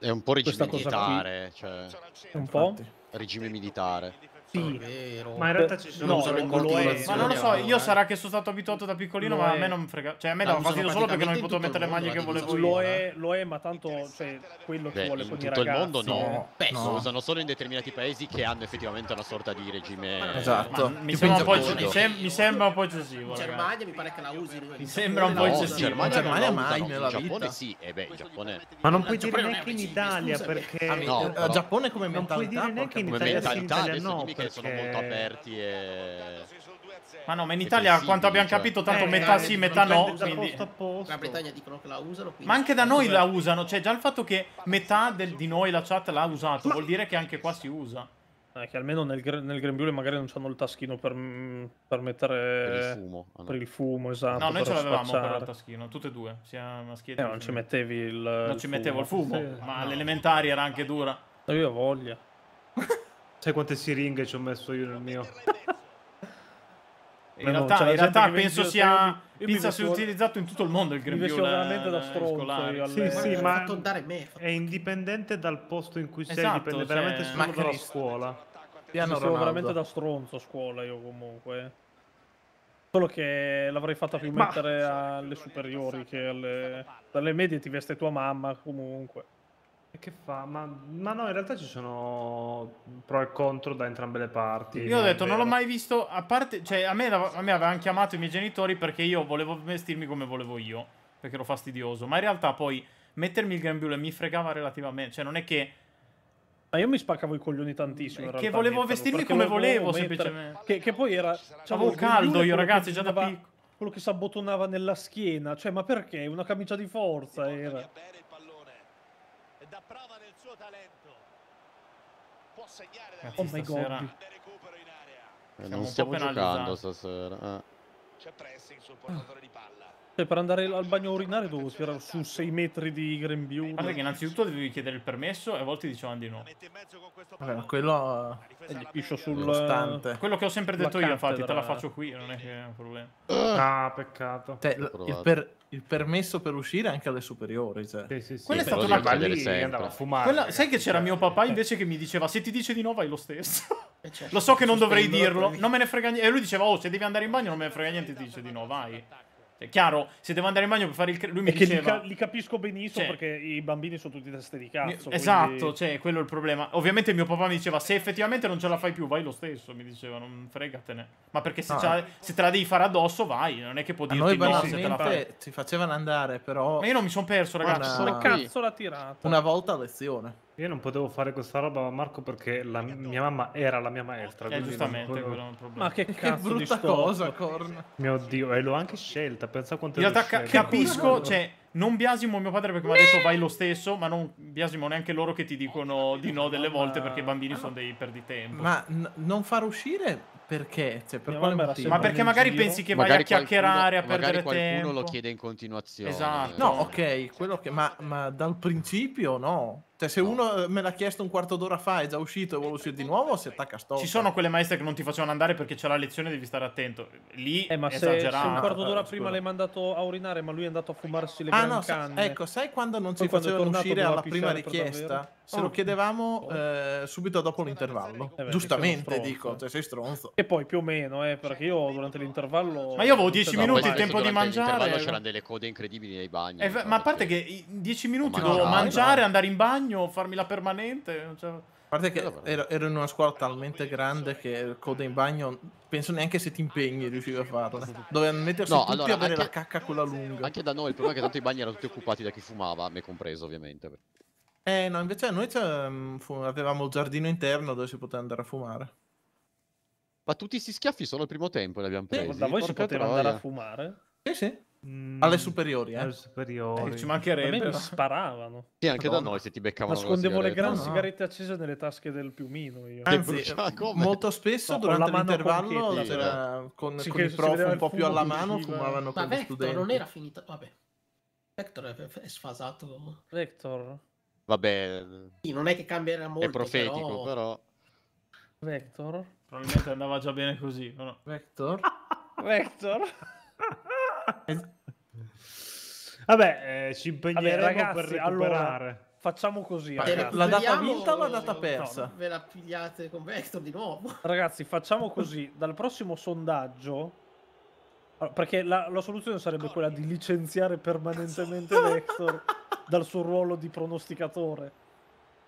È un po' regime militare, cioè... Un po'? Regime militare. Sì, vero. Ma in realtà ci sono... No, ma non lo so, io sarà che sono stato abituato da piccolino, ma a me non frega... Cioè, a me dava fastidio solo perché non mi potevo mettere le maglie che volevo io. Lo è, ma tanto, cioè, quello che vuole con i ragazzi... In tutto il mondo no. Beh, lo usano solo in determinati paesi che hanno effettivamente una sorta di regime... Esatto. Mi sembra un po' eccessivo. In Germania mi pare che la usi. Mi sembra un po' eccessivo. In Germania mai nella vita. In Giappone sì, e beh, in Giappone... Ma non puoi dire neanche in Italia, perché... No, Giappone come mentalità... Come mentalità, no, perché sono molto aperti e... Ma no, ma in Italia, quanto abbiamo capito, tanto metà sì, metà no, quindi... La Bretagna dicono che la usano, quindi... Ma anche da noi la usano, cioè già il fatto che metà di noi la chat l'ha usato, vuol dire che anche qua si usa. Che almeno nel grembiule magari non c'hanno il taschino per mettere... Per il fumo. Per il fumo, esatto. No, noi ce l'avevamo però il taschino, tutte e due, sia maschile che non ci mettevi il... Non ci mettevo il fumo, ma l'elementare era anche dura. Io ho voglia. Sai quante siringhe ci ho messo io nel mio? In realtà penso sia... Pizza si è utilizzato in tutto il mondo il grembiule veramente da stronzo. Sì, ma è indipendente dal posto in cui sei, dipende veramente solo dalla scuola. Sono veramente da stronzo a scuola io comunque. Solo che l'avrei fatta più mettere alle superiori che alle... Dalle medie ti veste tua mamma comunque. E che fa? Ma no, in realtà ci sono pro e contro da entrambe le parti. Io ho detto, non l'ho mai visto, a parte, cioè a me avevano chiamato i miei genitori perché io volevo vestirmi come volevo io, perché ero fastidioso, ma in realtà poi mettermi il grembiule mi fregava relativamente, cioè non è che... Ma io mi spaccavo i coglioni tantissimo in realtà, che volevo vestirmi come volevo semplicemente. Che poi era... Avevo caldo io ragazzi, già da piccolo. Quello che si abbottonava nella schiena, cioè ma perché? Una camicia di forza era... Da prova del suo talento può segnare la stasera. Non stiamo giocando stasera. C'è pressing sul portatore di palla. Cioè, per andare al bagno a urinare dovevo sperare su 6 metri di grembiule. Guarda che innanzitutto devi chiedere il permesso e a volte dicevano di no. Vabbè, quello piscio sul stante. Quello che ho sempre detto io, infatti, te la faccio qui, non è che è un problema. Ah, peccato. Cioè, il permesso per uscire anche alle superiori, cioè. Sì. Quella è stata una cosa. Sai che c'era mio papà invece che mi diceva se ti dice di no vai lo stesso. Lo so che non dovrei dirlo, non me ne frega niente. E lui diceva "Oh, se devi andare in bagno non me ne frega niente", ti dice di no, vai. È chiaro, se devo andare in bagno per fare il... Lui mi diceva... Li capisco benissimo, cioè, perché i bambini sono tutti teste di cazzo. Esatto, quindi... cioè, quello è il problema. Ovviamente mio papà mi diceva, se effettivamente non ce la fai più, vai lo stesso. Mi diceva, non fregatene. Ma perché se te la devi fare addosso, vai. Non è che può dirti no se te la fai. Ti facevano andare, però... Ma io non mi sono perso, ragazzi. Una cazzo l'ha tirata. Una volta a lezione. Io non potevo fare questa roba a Marco perché mia mamma era la mia maestra. Giustamente, quello è un problema. Ma che brutta cosa, Corn. Mio Dio, e l'ho anche scelta. Pensa quanto in realtà capisco, cioè, non biasimo mio padre perché mi ha detto vai lo stesso, ma non biasimo neanche loro che ti dicono di no delle volte perché i bambini sono dei perditempo. Ma non far uscire... Perché? Cioè, per quale motivo? Ma perché magari pensi che vai a chiacchierare, a perdere tempo. Magari qualcuno lo chiede in continuazione. Esatto. No, ok, quello che... ma dal principio no. Cioè se uno me l'ha chiesto un quarto d'ora fa, è già uscito e vuole uscire di nuovo, si attacca a sto. Ci sono quelle maestre che non ti facevano andare perché c'è la lezione e devi stare attento. Lì ma esagerato. Se un quarto d'ora prima l'hai mandato a urinare ma lui è andato a fumarsi le gran canne. Ecco, sai quando non ci facevano uscire alla prima richiesta? Se lo chiedevamo subito dopo l'intervallo. Giustamente, dico, cioè sei stronzo. E poi più o meno, perché io durante l'intervallo... Ma io avevo 10 minuti il tempo di mangiare. All'intervallo c'erano delle code incredibili nei bagni. Ma a parte che 10 minuti dovevo mangiare, andare in bagno, farmi la permanente. Cioè... A parte che ero in una scuola talmente grande che code in bagno, penso neanche se ti impegni riuscivi a farla. Dovevano mettersi tutti a avere la cacca quella lunga. Anche da noi il problema è che tanto i bagni erano tutti occupati da chi fumava, me compreso ovviamente. No, invece noi avevamo il giardino interno dove si poteva andare a fumare. Ma tutti sti schiaffi sono il primo tempo li abbiamo presi. Da voi si poteva andare a fumare? Sì. Alle superiori, alle superiori. Ci mancherebbe. Sparavano. Sì, anche da noi se ti beccavano. Nascondevo le gran sigarette accese nelle tasche del piumino io. Anzi, molto spesso durante l'intervallo con i prof un po' più alla mano fumavano con gli studenti. Ma non era finita, vabbè. Vector è sfasato. Vector? Vabbè, sì, non è che cambierà molto, è profetico, però Vector. Probabilmente andava già bene così, o no? Vector. Vector. Vabbè, ci impegneremo, ragazzi, per recuperare. Allora, facciamo così, ragazzi. La data vinta o la data persa? No, ve la pigliate con Vector di nuovo. Ragazzi, facciamo così. Dal prossimo sondaggio... Perché la soluzione sarebbe quella di licenziare permanentemente Vector dal suo ruolo di pronosticatore.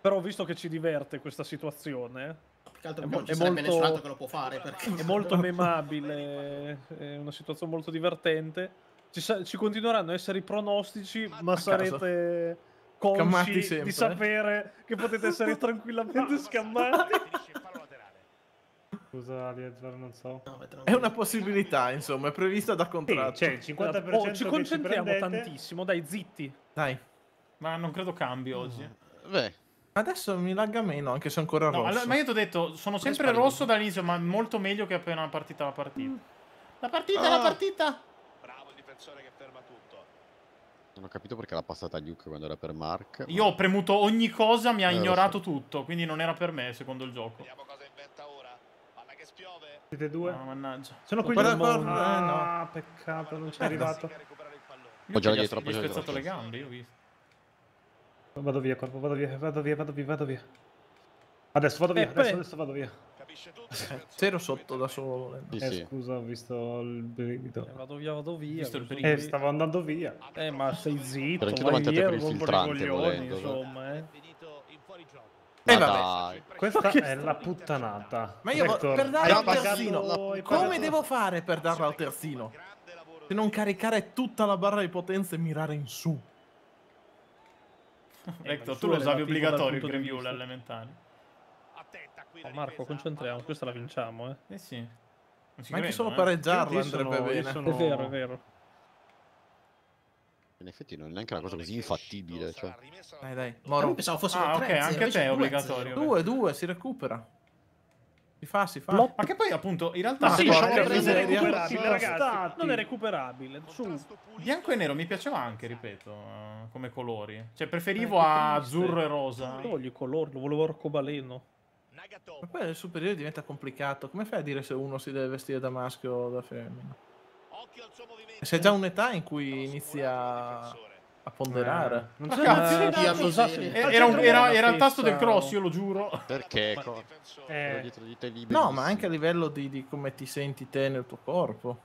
Però visto che ci diverte questa situazione... Altro non ci sarebbe nessun altro che lo può fare, perché... È molto memabile, è una situazione molto divertente. Ci continueranno a essere i pronostici, ma sarete consci sempre, di sapere che potete essere tranquillamente scammati. Scusa, Aliezar, non so. No, è una possibilità, insomma, è prevista da contratto. Sì, cioè, 50% ci concentriamo che ci tantissimo, dai, zitti. Dai. Ma non credo cambi oggi. Beh. Adesso mi lagga meno, anche se ancora rosso. Allora, ma io ti ho detto, sono sempre rosso dall'inizio, ma molto meglio che appena partita la partita. La partita, la partita! Bravo il difensore che ferma tutto. Non ho capito perché l'ha passata a Luke quando era per Mark. Io ho premuto ogni cosa, mi ha ignorato tutto, quindi non era per me, secondo il gioco. Vediamo cosa inventa ora. Palla che spiove. Siete due? No, mannaggia. Sono qui nel mondo. Ah, no, peccato, non c'è arrivato. Ho già dietro, ho spezzato le gambe, io ho visto. Vado via, corpo, vado via. Adesso vado via, adesso vado via. Capisce tutto? C'ero sotto da solo. Scusa, ho visto il brivido. Vado via. Stavo andando via. Ma sei zitto, vai via, per il filtrante, volendo, insomma, vabbè. Questa è la puttanata. Ma io per dare al terzino, come devo fare per darla al terzino? Se non caricare tutta la barra di potenza e mirare in su. Vector, tu lo usavi obbligatorio il preview elementare. Marco, concentriamo, questa la vinciamo, eh. Eh sì. Ma anche solo pareggiarla andrebbe bene. È vero, è vero. In effetti non è neanche una cosa così infattibile, cioè. Dai, Moro. Pensavo fosse un 3-0. Ah, ok, anche te è obbligatorio. 2-2, si recupera. Si fa. Ma che poi, appunto, in realtà... Sì, non è recuperabile. Bianco e nero mi piaceva anche, ripeto, come colori. Cioè, preferivo a azzurro e rosa. Non voglio i colori, lo volevo arcobaleno. Ma poi il superiore diventa complicato. Come fai a dire se uno si deve vestire da maschio o da femmina? Se è già un'età in cui inizia... a ponderare. Non c'è era il tasto del cross, io lo giuro. Perché? No, ma anche a livello di come ti senti te nel tuo corpo.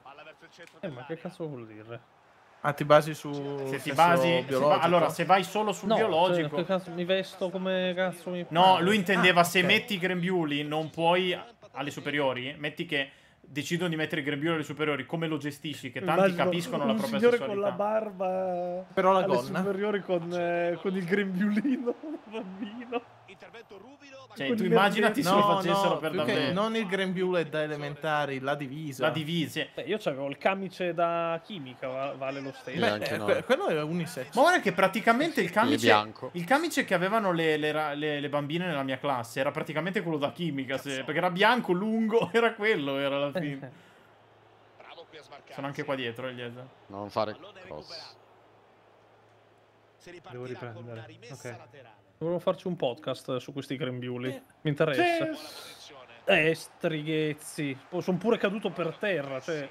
Ma che cazzo vuol dire? Ah, ti basi su... Se ti basi... allora, se vai solo sul biologico... Cioè, cazzo, mi vesto come cazzo mi... No, lui intendeva se metti i grembiuli non puoi... alle superiori, metti che... decidono di mettere il grembiule alle superiori, come lo gestisci? Che tanti capiscono la propria sessualità. Con la barba, però la gonna. Superiori con il grembiulino, bambino. Cioè, tu immaginati se lo facessero per davvero. Non il grembiule da elementari, la divisa. La divisa. Beh, io c'avevo il camice da chimica, vale lo stesso. Quello è unisex. Ma guarda che praticamente il camice bianco. Il camice che avevano le bambine nella mia classe era praticamente quello da chimica, perché era bianco, lungo, era quello, era la fine. Bravo qui a sbarcare. Sono anche qua dietro, Eliezer. Non fare cross. Devo riprendere. Ok. Dovremmo farci un podcast su questi grembiuli. Mi interessa. Strighezzi. Sono pure caduto per terra. Cioè,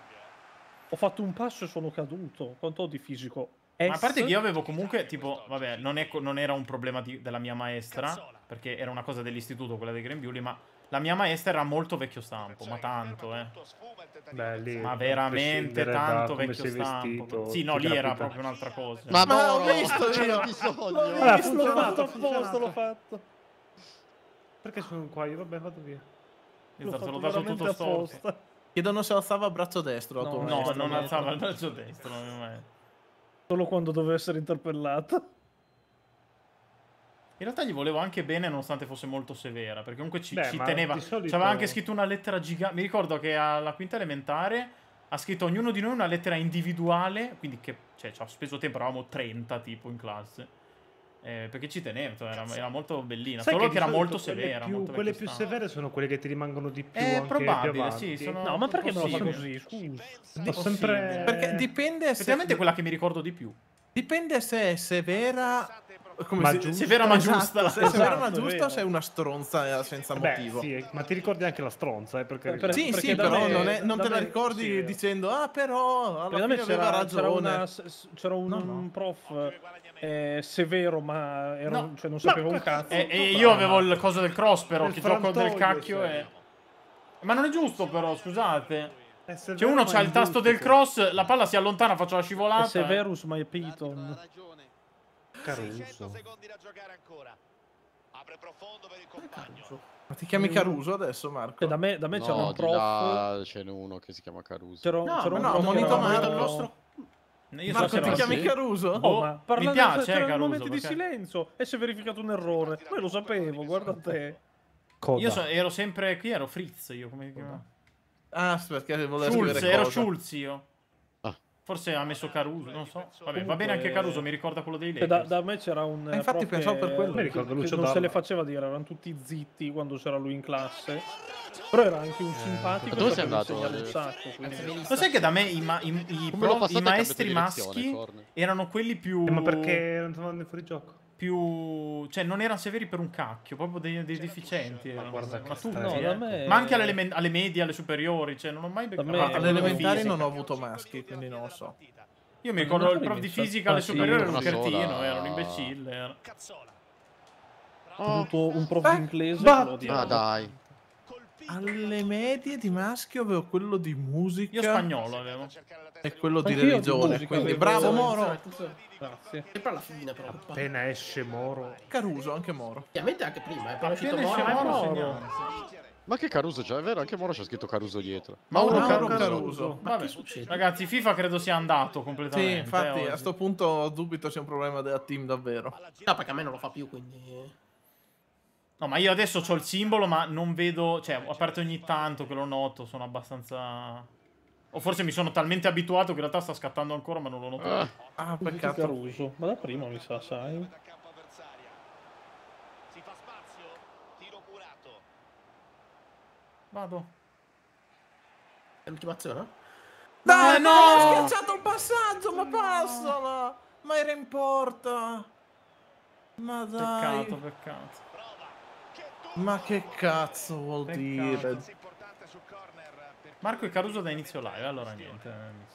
ho fatto un passo e sono caduto. Quanto ho di fisico? Ma a parte che io avevo comunque, tipo, vabbè, non era un problema della mia maestra, perché era una cosa dell'istituto, quella dei grembiuli, ma la mia maestra era molto vecchio stampo, ma tanto, eh. Beh, lì, ma veramente tanto vecchio stampo. Sì, no, lì era proprio un'altra cosa. Ma ho visto, c'era bisogno. L'ho fatto apposta, l'ho fatto. Perché sono qua? Io vabbè, vado via. Esatto, l'ho dato tutto storto. Chiedono se alzava il braccio destro. No, non alzava il braccio destro. Solo quando doveva essere interpellato. In realtà gli volevo anche bene nonostante fosse molto severa, perché comunque ci teneva. C'aveva anche scritto una lettera gigante. Mi ricordo che alla quinta elementare ha scritto ognuno di noi una lettera individuale, quindi che ci ha speso tempo, eravamo 30 tipo in classe, perché ci teneva, era molto bellina. Sai solo che era molto severa. Quelle più severe sono quelle che ti rimangono di più. È probabile, sì. No, ma perché non lo fa così? Scusa. Perché dipende. Effettivamente quella che mi ricordo di più. Dipende se è vera. Se è vera ma giusta, esatto, se è vera ma giusta, vero. Se è una stronza senza motivo. Sì, ma ti ricordi anche la stronza? Perché però non te la ricordi dicendo ah però alla fine aveva ragione. C'era un prof severo ma cioè, non sapevo un cazzo. E io avevo il coso del cross però, che gioco del cacchio è... Ma non è giusto però, scusate. Cioè uno c'ha il tasto del cross, la palla si allontana, faccio la scivolata. Severus ma è Python. Caruso. Ma ti chiami Caruso adesso, Marco? Da me c'era un prof. Ce n'è uno che si chiama Caruso. C'era un monito male il nostro. Marco, ti chiami Caruso? Oh, ma mi piace, Caruso. C'era un momento di silenzio e si è verificato un errore. Poi lo sapevo, guarda te. Coda. Io ero sempre qui, ero Fritz, io come si chiama? Ah, perché volevo Schulz, ero Schulz io. Forse ha messo Caruso, non so. Vabbè, va bene anche Caruso, mi ricorda quello dei Lakers. Da me c'era un... infatti pensavo per quello. Che non se le faceva dire, erano tutti zitti quando c'era lui in classe. Però era anche un simpatico. Ma dove sei andato? Un sacco, lo sai che da me i maestri maschi erano quelli più... ma perché non andavano fuori gioco? Più... cioè non erano severi per un cacchio, proprio dei deficienti. Ma tutti, ma anche alle medie, alle superiori, cioè non ho mai beccato. Alle elementari non ho avuto maschi, quindi non lo so. Io mi ricordo il prof di fisica alle superiori era un cretino, era un imbecille. Ho avuto un prof inglese. Ma dai. Alle medie di maschio avevo quello di musica. Io spagnolo avevo. E quello di religione. Quindi bravo Moro. Grazie. Sempre alla fine però. Appena esce Moro. Caruso, anche Moro. Ovviamente anche prima, è uscito Moro. Ma che Caruso c'è? È vero, anche Moro c'è scritto Caruso dietro. Mauro Caruso. Vabbè, ragazzi, FIFA credo sia andato completamente. Sì, infatti a sto punto dubito sia un problema della team davvero. No, perché a me non lo fa più, quindi... no, ma io adesso ho il simbolo, ma non vedo... cioè, a parte ogni tanto che lo noto, sono abbastanza... o forse mi sono talmente abituato che in realtà sta scattando ancora, ma non lo noto. Ah, peccato. Caruso. Ma da prima mi sa, sai? Vado. È l'ultima azione? Dai, no! Ho schiacciato il passaggio, ma passala! Ma era in porta! Ma dai! Peccato, peccato. Ma che cazzo vuol dire? Marco e Caruso da inizio live, allora niente.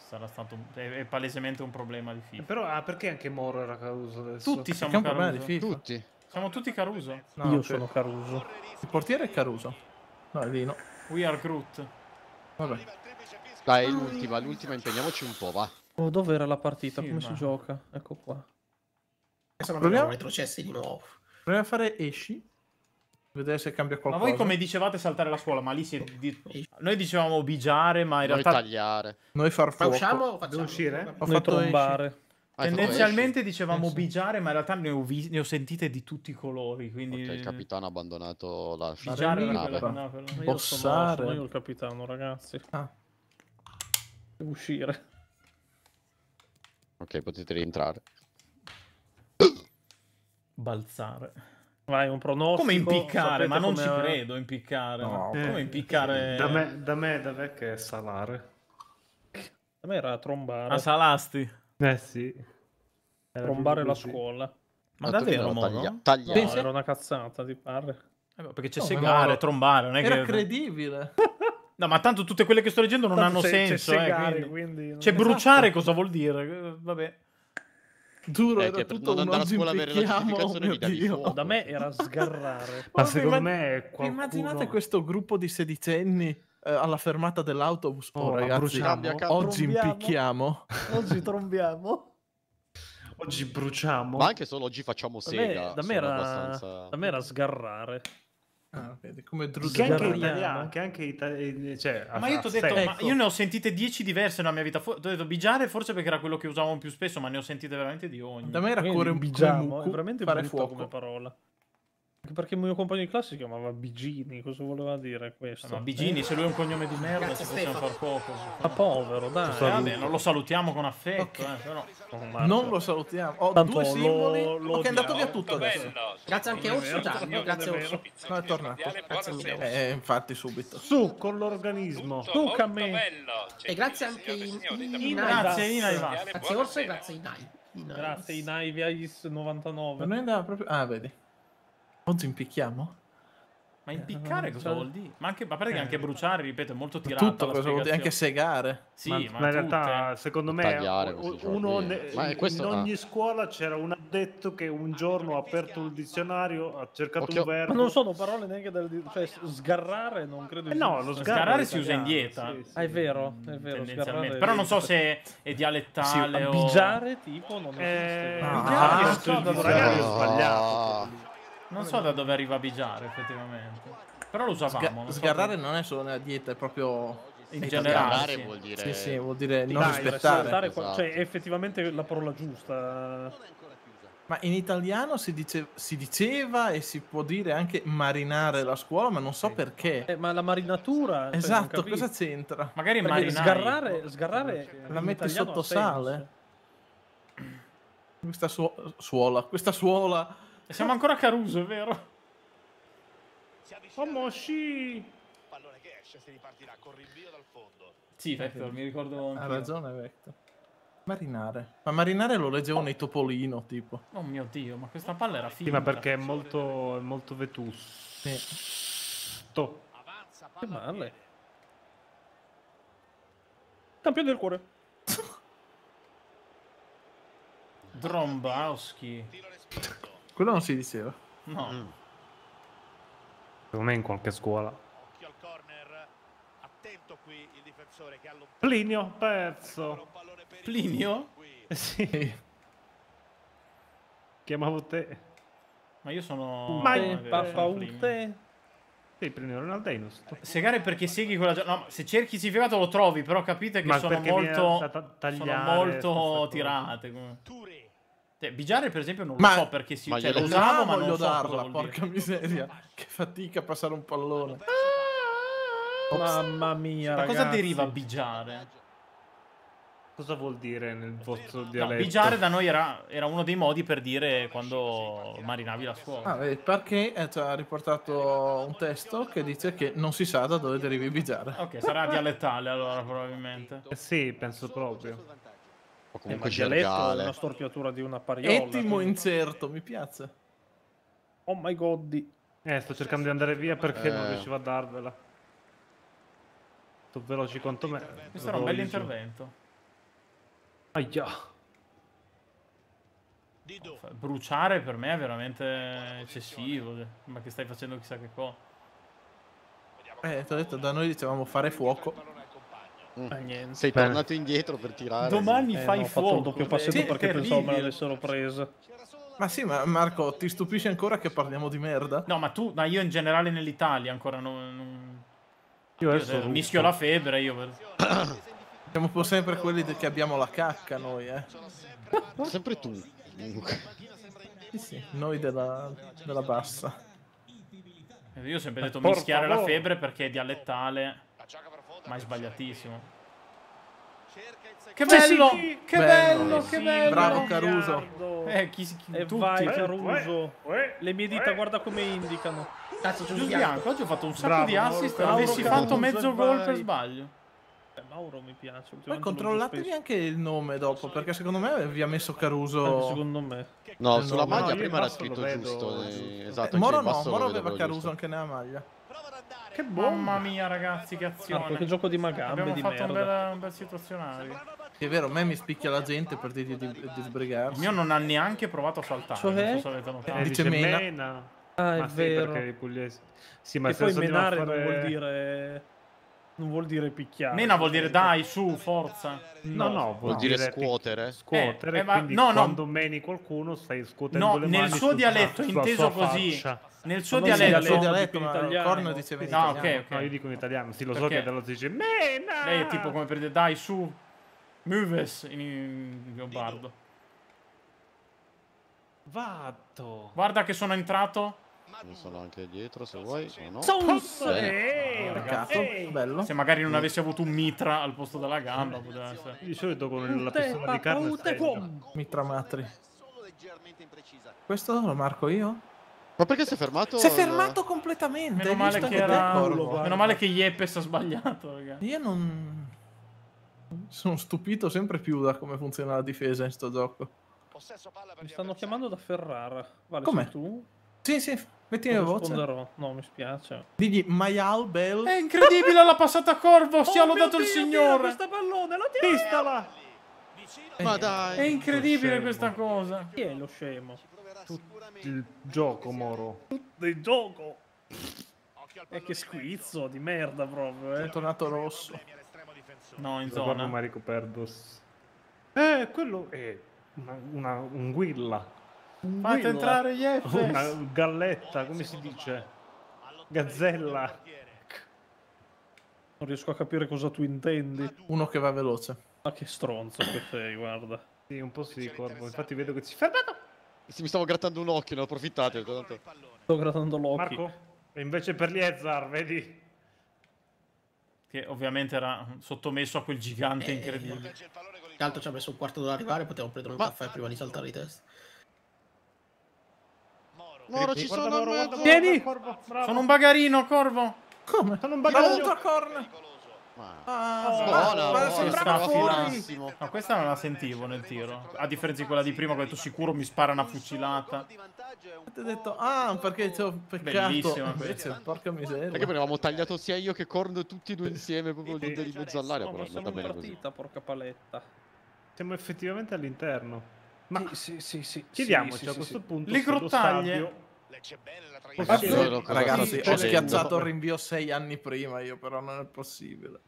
Sarà stato è palesemente un problema di FIFA. Però perché anche Moro era Caruso adesso? Tutti siamo Caruso. Tutti. Siamo tutti Caruso. No, io sono Caruso. Il portiere è Caruso. No, è lì no. We are Groot. Vabbè. Dai, l'ultima, impegniamoci un po', va. Oh, dove era la partita? Come si gioca? Ecco qua. Proviamo retrocessi di nuovo. Proviamo a fare esci. Vedere se cambia qualcosa. Ma voi come dicevate saltare la scuola? Ma lì si... noi dicevamo bigiare, ma in realtà... noi tagliare. Noi far fuoco. Ma usciamo o facciamo? Uscire? Ho fatto trombare. Tendenzialmente dicevamo bigiare, ma in realtà ne ho sentite di tutti i colori, quindi... okay, il capitano ha abbandonato la nave. Bossare. Io il capitano, ragazzi. Devo uscire. Ok, potete rientrare. Balzare. Vai, un pronostico. Come impiccare? Ma non ci credo, impiccare. No, come impiccare? Da me che è salare. Da me era trombare. Ah, salasti? Eh sì. Era trombare la scuola. Ma davvero, Moro? No, era una cazzata, ti pare? Perché c'è segare, trombare, non è che... era credibile. No, ma tanto tutte quelle che sto leggendo non hanno senso. C'è bruciare, cosa vuol dire? Vabbè. Giuro, era tutto un oggi impicchiamo. Da me era sgarrare. Ma secondo me qualcuno... immaginate questo gruppo di sedicenni alla fermata dell'autobus. Oh ragazzi, oggi impicchiamo. Oggi trombiamo. Oggi bruciamo. Ma anche solo oggi facciamo sega. Da me era sgarrare. Ah, vedi, come che anche italiano, cioè, ma io ti ho detto, ma io ne ho sentite 10 diverse nella mia vita. Ti ho detto bigiare forse perché era quello che usavamo più spesso, ma ne ho sentite veramente di ogni. Da me era cuore un bigiamo, è veramente fare fuoco come parola. Anche perché il mio compagno di classe si chiamava Bigini, cosa voleva dire questo? Ma Bigini, se lui è un cognome di merda, cazzo, si possono far poco. Ma povero, dai. Vabbè, non lo salutiamo con affetto, però. Non lo salutiamo. Ho due simboli. Che è andato via tutto adesso. Bello. Grazie anche a Orso, Gianni. Grazie a Orso. No, è tornato. Infatti, subito. Su, con l'organismo. Tu, Cammello. E grazie anche a Ina. Grazie a Orso e grazie a Inai. Grazie, Inaivi Ais 99. Per noi andava proprio... Ah, vedi. Quanto impicchiamo? Ma impiccare cosa vuol dire? Ma anche, a parte che anche bruciare, ripeto, è molto tirato. Tutto la cosa vuol dire, anche segare. Sì, ma in realtà, secondo me, in ogni scuola c'era un addetto che un giorno ha aperto il dizionario, ha cercato un verbo. Ma non sono parole neanche del... Cioè, sgarrare non credo... no, lo sgarrare si usa in dieta. Sì, sì. Ah, è vero, sgarrare. Però non so se è dialettale o... Bigiare, tipo, non esiste. Magari ho sbagliato. Non so da dove arriva a bigiare, effettivamente. Però lo usavamo. Sgarrare non è solo nella dieta, è proprio... In generale sì. Vuol dire... Sì, sì, vuol dire non rispettare. Esatto. Cioè, è effettivamente la parola giusta. Ma in italiano si diceva e si può dire anche marinare la scuola, ma non so perché. Ma la marinatura... Esatto, cioè, cosa c'entra? Magari sgarrare la metti sotto sale. Questa suola... Siamo ancora a Caruso, è vero? Moshi! Pallone che esce, si ripartirà, corri via dal fondo. Sì, Vector, mi ricordo. Ha ragione, Vector. Marinare. Ma marinare lo leggevo nei Topolino, tipo. Oh mio Dio, ma questa palla era finta. Sì, ma perché è molto vetusto. Sì. Che male. Campione del cuore. Drombowski. Quello non si diceva. No. Secondo me in qualche scuola. Occhio al corner. Attento qui il difensore che ha Plinio perso. Plinio? Sì. Chiamavo te. Ma io sono... Ma te. Sì, Plinio Ronaldinus. Segare perché segui quella... No, se cerchi il significato lo trovi, però capite che sono molto... Sono molto tirate. Bigiare per esempio non lo so perché si lo usavo, ma non so darla, porca miseria. Che fatica a passare un pallone. Mamma mia, da cosa deriva bigiare? Cosa vuol dire nel vostro dialetto? Bigiare da noi era uno dei modi per dire quando marinavi la scuola. Ah, perché ci ha riportato un testo che dice che non si sa da dove derivi bigiare. Ok, sarà dialettale allora probabilmente. Sì, penso proprio. O comunque gergale. Una storpiatura di una pariola. Etimo incerto, mi piace. Oh my god. Sto cercando di andare via perché non riuscivo a darvela. Sto veloci quanto me. Questo era un bel intervento. Aia. Bruciare per me è veramente eccessivo. Ma che stai facendo chissà che cosa. Ti ho detto, da noi dicevamo fare fuoco. Sei tornato indietro per tirare. Domani fai fuoco. Ho fatto un doppio passetto perché pensavo me l'avessero presa. Ma sì, ma Marco, ti stupisce ancora che parliamo di merda? No, ma io in generale nell'Italia ancora non... Io adesso mischio la febbre, io... Siamo un po' sempre quelli che abbiamo la cacca noi, Sempre tu. Sì, sì, noi della bassa. Io ho sempre detto mischiare la febbre perché è dialettale. Ma è sbagliatissimo. Che bello! Che bello! Che bello! Bravo Caruso! Vai Caruso! Le mie dita guarda come indicano. Cazzo, giù bianco. Oggi ho fatto un sacco di assist. Avessi fatto mezzo gol per sbaglio. Mauro mi piace. Poi controllatevi anche il nome dopo, perché secondo me vi ha messo Caruso. Secondo me. No, sulla maglia prima era scritto giusto. Esatto. Moro no, Moro aveva Caruso anche nella maglia. Che bomma mia ragazzi, che azione. Che gioco di magambe. Abbiamo fatto un bel situazionario. È vero, a me mi spicchia la gente per dirgli di sbrigarsi. Il mio non ha neanche provato a saltare. Cioè? Non so se dice mena. Ah, è vero. Perché i pugliesi. Sì, ma e poi menare non vuol dire... Non vuol dire picchiare. Mena vuol dire dai, su, forza. No, vuol dire scuotere. Scuotere, quindi quando meni qualcuno stai scuotendo le mani. No, nel suo dialetto, inteso così. Nel suo dialetto, ma il corno diceva in italiano. No, io dico in italiano. Sì, lo so che dallo si dice mena. Lei è tipo come per dire dai, su, muves in lombardo. Vado. Guarda che sono entrato. Mi sono anche dietro se vuoi o no. Bello. Se magari non avessi avuto un mitra al posto della gamba poteva essere. Di solito con la pistola di carne mitra matri. Questo lo marco io? Ma perché si è fermato? Si è fermato completamente. Meno male che Yepes ha sbagliato, ragazzi. Io non sono stupito sempre più da come funziona la difesa in sto gioco. Mi stanno chiamando da Ferrara. Vale, come tu? Sì, sì, metti la voce. No, mi spiace. Digli maial bel. È incredibile la passata corvo, sia lodato il Signore. Questa pallone, la tira. Pistala. Ma dai. È incredibile questa cosa. Chi è lo scemo? Il gioco, Moro. Tutto il gioco. E che squizzo di merda proprio, eh. È tornato rosso. No, in zona. Marico Perdos. Quello è un guilla. Fate entrare gli F. Una galletta, come si dice? Gazzella. Non riesco a capire cosa tu intendi. Uno che va veloce. Ma che stronzo che sei, guarda. Sì, un po' si ricordo. Infatti vedo che si... Fermato! Sì, mi stavo grattando un occhio, ne ho approfittato. Tanto... Sto grattando l'occhio. Marco? E invece per Liezar, vedi? Che ovviamente era sottomesso a quel gigante incredibile. Tanto ci ha messo un quarto d'ora ad arrivare, potevo prendere un caffè prima di saltare di testa. Moro, ci sono Moro, guarda, tieni! Corvo, sono un bagarino, Corvo! Come? Sono un bagarino! Ma sembrava fuori! No, questa non la sentivo nel tiro. A differenza di quella di prima, ho detto sicuro mi spara una fucilata. Ti ho detto, ah, perché ti ho peccato. Bellissima questa. Porca miseria. Perché avevamo tagliato sia io che Corno tutti e due insieme, proprio di mezzo all'aria. Ma è una partita, porca paletta. Siamo effettivamente all'interno. Ma sì. Chiediamoci a questo punto. Le grottaglie. Ragazzi, ho schiacciato il rinvio 6 anni prima io, però non è possibile.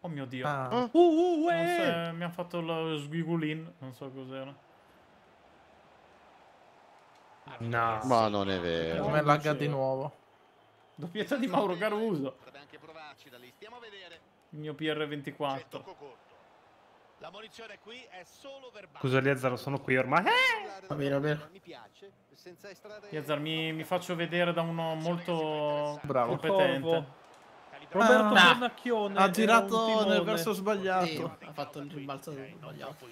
Oh mio Dio. Mi ha fatto lo sguigulin, non so cos'era. No. Ma non è vero. Come lagga di nuovo. Doppietta di Mauro Caruso. Il mio PR24. La munizione qui è solo verbale. Scusa, Liezar, sono qui ormai. Va bene, va bene. Liezar, mi faccio vedere da uno molto competente. Roberto Bernacchione. Ha girato nel verso sbagliato. Ha fatto il rimbalzo sbagliato.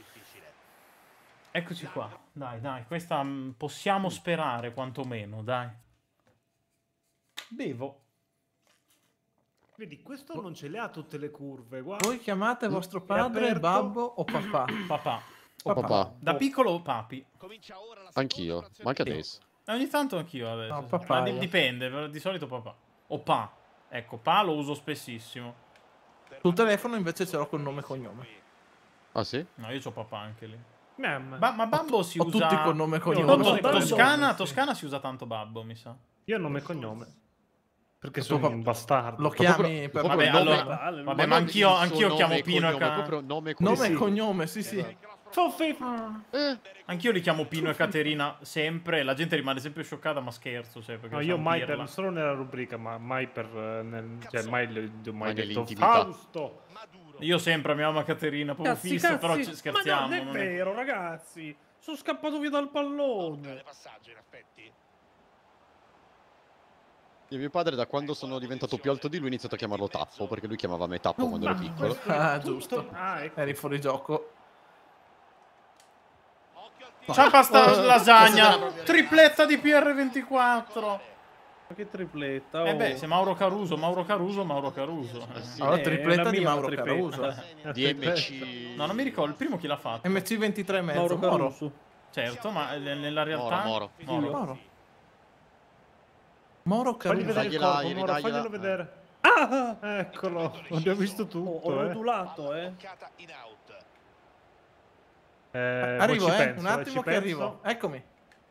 Eccoci qua. Dai, questa possiamo sperare quantomeno, dai. Bevo. Vedi, questo non ce le ha tutte le curve, guarda. Voi chiamate vostro padre, babbo o papà? Papà. Da piccolo papi. Anch'io, ma anche adesso. Ogni tanto anch'io adesso. No, papà. Dipende, di solito papà. O pa. Ecco, pa lo uso spessissimo. Sul telefono invece ce l'ho col nome e cognome. Ah sì? No, io c'ho papà anche lì. Ma babbo si usa... tutti col nome e cognome. Toscana si usa tanto babbo, mi sa. Io nome e cognome. Perché sono un bastardo. Lo chiami per vabbè, vabbè, ma anch'io chiamo Pino e nome e cognome, sì. Anch'io li chiamo Pino e Caterina sempre. La gente rimane sempre scioccata, ma scherzo. Cioè, no, io mai per, solo nella rubrica, ma mai per. Cioè, mai detto Fausto. Io sempre mi amo Caterina, proprio fisso, però scherziamo. Ma non è vero, ragazzi. Sono scappato via dal pallone. Io mio padre, da quando sono diventato più alto di lui, ho iniziato a chiamarlo Tappo, perché lui chiamava me Tappo quando ero piccolo. Ah, giusto. Eri fuori gioco. Ciao pasta lasagna! Tripletta di PR24! Ma che tripletta? Oh. Beh, se Mauro Caruso. Sì. Allora, tripletta di Mauro Caruso. Di MC... No, non mi ricordo, il primo chi l'ha fatto? MC 23,5. Mauro Caruso. Certo, ma nella realtà... Moro. Moro Caruso, faglielo vedere. Ah, eccolo, abbiamo visto tutto. Ho modulato, Arrivo, un attimo che arrivo. Eccomi.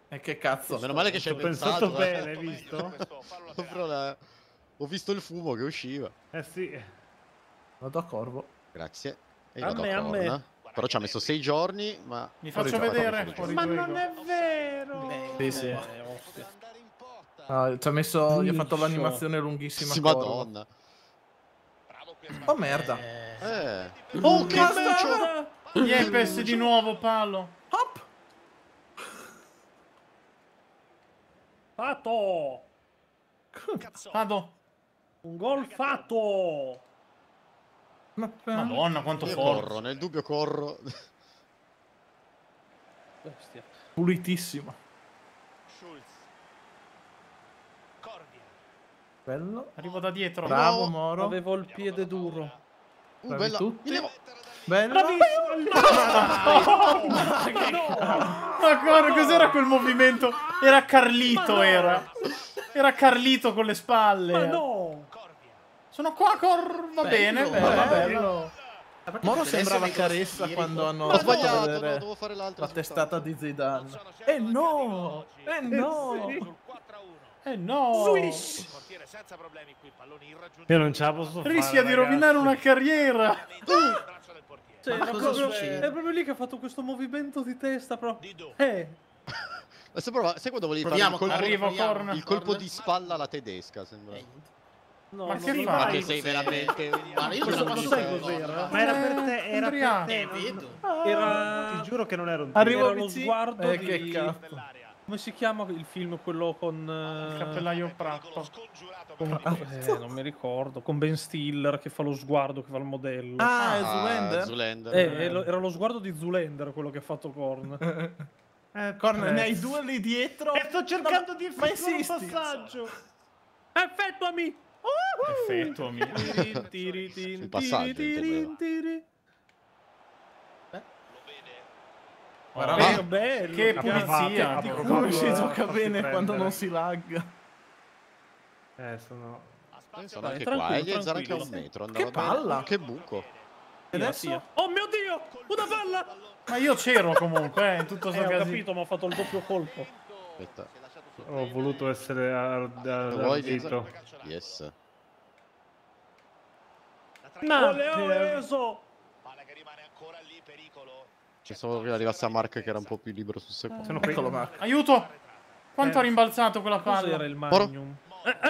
E che cazzo. Meno male che ci hai pensato bene, hai visto? Ho visto il fumo che usciva. Eh sì. Vado a Corvo. Grazie. E vado a me. Però ci ha messo 6 giorni, ma... Mi faccio vedere. Ma non è vero. Sì. Ci ha messo. Gli ho fatto l'animazione lunghissima. Sì, madonna. Oh merda. Oh che cazzo. Gli Apex di nuovo palo. Hop. Fatto. Vado. Un gol fatto. Madonna quanto forte. Corro, nel dubbio corro. Bestia. Pulitissima. Bello. Arrivo da dietro. Bravo Moro. Avevo il piede duro. Bella. Bello. Bravissimo. No. Ma guarda, cos'era quel movimento? Era Carlito, no. Era Carlito con le spalle. Ma no. Sono qua, Cor. Va bene, va bello. Moro sembrava Caressa quando hanno sbagliato, devo fare l'altra la testata di Zidane. No! No! No! Swish! Io non ce la posso fare. Rischia di rovinare una carriera. Cioè, è proprio lì che ha fatto questo movimento di testa proprio. Se quando volevi fare il colpo di spalla alla tedesca, sembra. No, ma che fai? Sei veramente... Ma io non lo sai cos'era. Ma era per te, era per te. Era... Ti giuro che non ero un era uno sguardo di... che cazzo. Come si chiama il film quello con... il cappellaio Prato. Non mi ricordo. Con Ben Stiller che fa lo sguardo, che fa il modello. Ah, Zoolander. Era lo sguardo di Zoolander quello che ha fatto Korn. Korn, ne hai due lì dietro. E sto cercando di effettuare un passaggio. Effettuami! Perfetto, mi il passaggio. Guarda, bello, che pulizia. Di come si gioca bene quando non si lagga. Sono anche qua. E gli è anche un metro. Che palla, che buco. Adesso, oh mio Dio, una palla. Ma io c'ero comunque. In tutto sto casino. Ho capito, ma ho fatto il doppio colpo. Aspetta. Ho voluto essere ardito. Yes. No, Leoso! Palla che rimane ancora lì, pericolo. Pensavo che arrivasse a Mark che era un po' più libero sul secondo. Eccolo Mark. Aiuto! Quanto ha rimbalzato quella palla? Era il Magnum.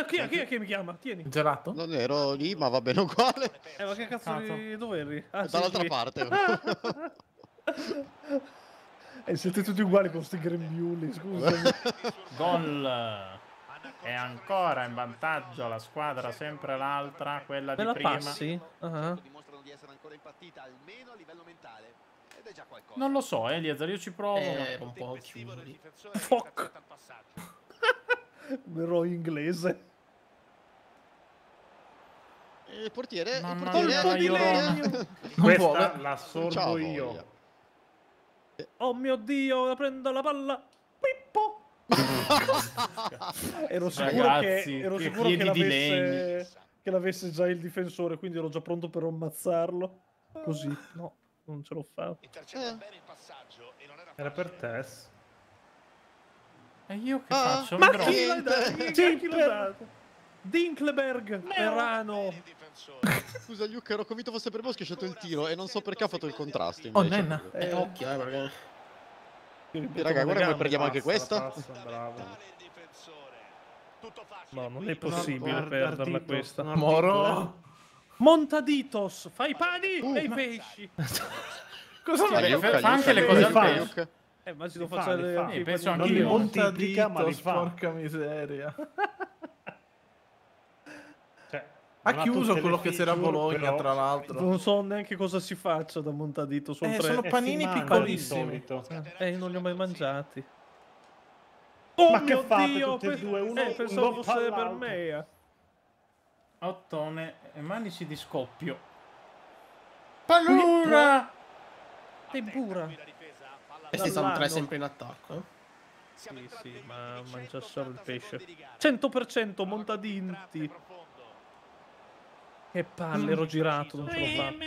Chi mi chiama? Tieni. Gelato? Non ero lì, ma va bene uguale. Ma che cazzo di... Dove eri? Dall'altra parte. E siete tutti uguali con questi grembiuli, scusami. Gol. E ancora in vantaggio la squadra, sempre l'altra, quella di prima. Passi? Dimostrano di essere ancora in partita, almeno a livello mentale. Ed è già qualcosa. Non lo so, Eliezer, io ci provo. Un po' fuck. Un eroe inglese. Il portiere, colpo di legno. Questa la sorbo io. Oh mio Dio, prendo la palla. Pippo. Ero sicuro, ragazzi, che, ero sicuro che l'avesse già il difensore, quindi ero già pronto per ammazzarlo. Così, no, non ce l'ho fatta. Era per Tess. E io che faccio? Ma chi l'ha dato? Dinkleberg, Merano. Scusa Luca, ero convinto fosse per me, ho schiacciato il tiro e non so perché ha fatto il contrasto invece. Oh nenna, occhio perché... Raga, guarda come perdiamo anche questa. No, non è possibile perderla questa. Moro. Montaditos, fai i pani e i pesci. Cosa fa anche le cose al pesce? Ma si lo faccio le pesci anche io. Montaditos, porca miseria. Ha chiuso quello che c'era a Bologna, tra l'altro. Non so neanche cosa si faccia da Montadito. Sono, sono panini piccolissimi. Non li ho mai mangiati. Oh ma mio Dio, pensavo fosse per me. Ottone e manici di scoppio. Pallura! Sei pura. Questi sono tre sempre in attacco. Sì, ma mangia solo il pesce. 100% Montadinti. Che palle, ero girato, non ce l'ho fatta.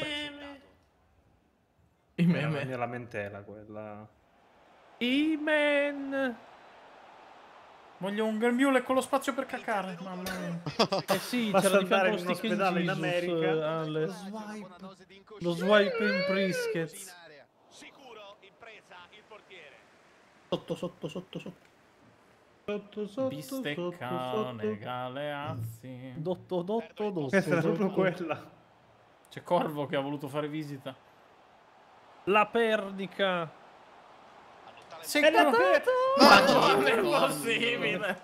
I meme. Era la mentela quella. I men. Voglio un grembiule con lo spazio per cacare. Mamma mia. Eh sì, c'era di fianco lo stick in America. Lo swipe in briskets. Sicuro, in presa il portiere. Sotto. Bisteccane, galeazzi. Dotto. Questa era proprio quella. C'è Corvo che ha voluto fare visita. La pernica. Ma è possibile.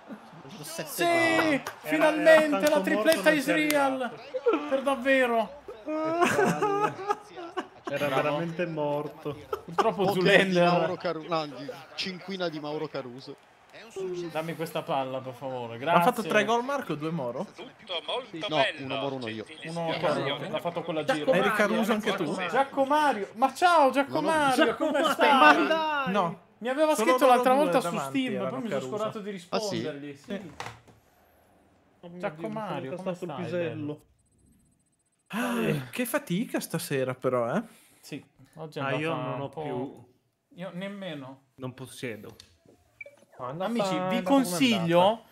Sì, finalmente la tripletta is real. Per davvero. Era veramente morto. Purtroppo Zoolander. Cinquina di Mauro Caruso. Dammi questa palla, per favore. Grazie. Ha fatto 3 gol Marco e 2 Moro? Tutto molto sì. Bello. No, 1 Moro, 1 io. L'ha fatto quella giro. Eri Caruso anche tu? Giacomario. Ma ciao Giacomario, come stai? Ma no. Mi aveva scritto l'altra volta su Steam, poi mi sono scordato di rispondergli. Sì. Giacomario, come stai? Che fatica stasera però, eh? Sì. Io non ho più... Io nemmeno. Non possiedo. Amici, vi consiglio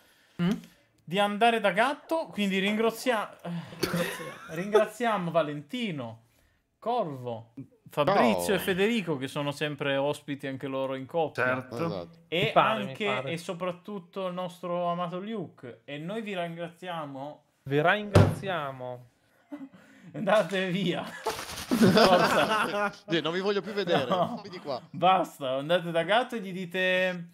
di andare da gatto, quindi ringraziamo Valentino, Corvo, Fabrizio e Federico, che sono sempre ospiti anche loro in coppia. Certo. Esatto. E pare, anche e soprattutto il nostro amato Luke. E noi vi ringraziamo. Vi ringraziamo. Andate via. Non vi voglio più vedere. No. Di qua. Basta, andate da gatto e gli dite...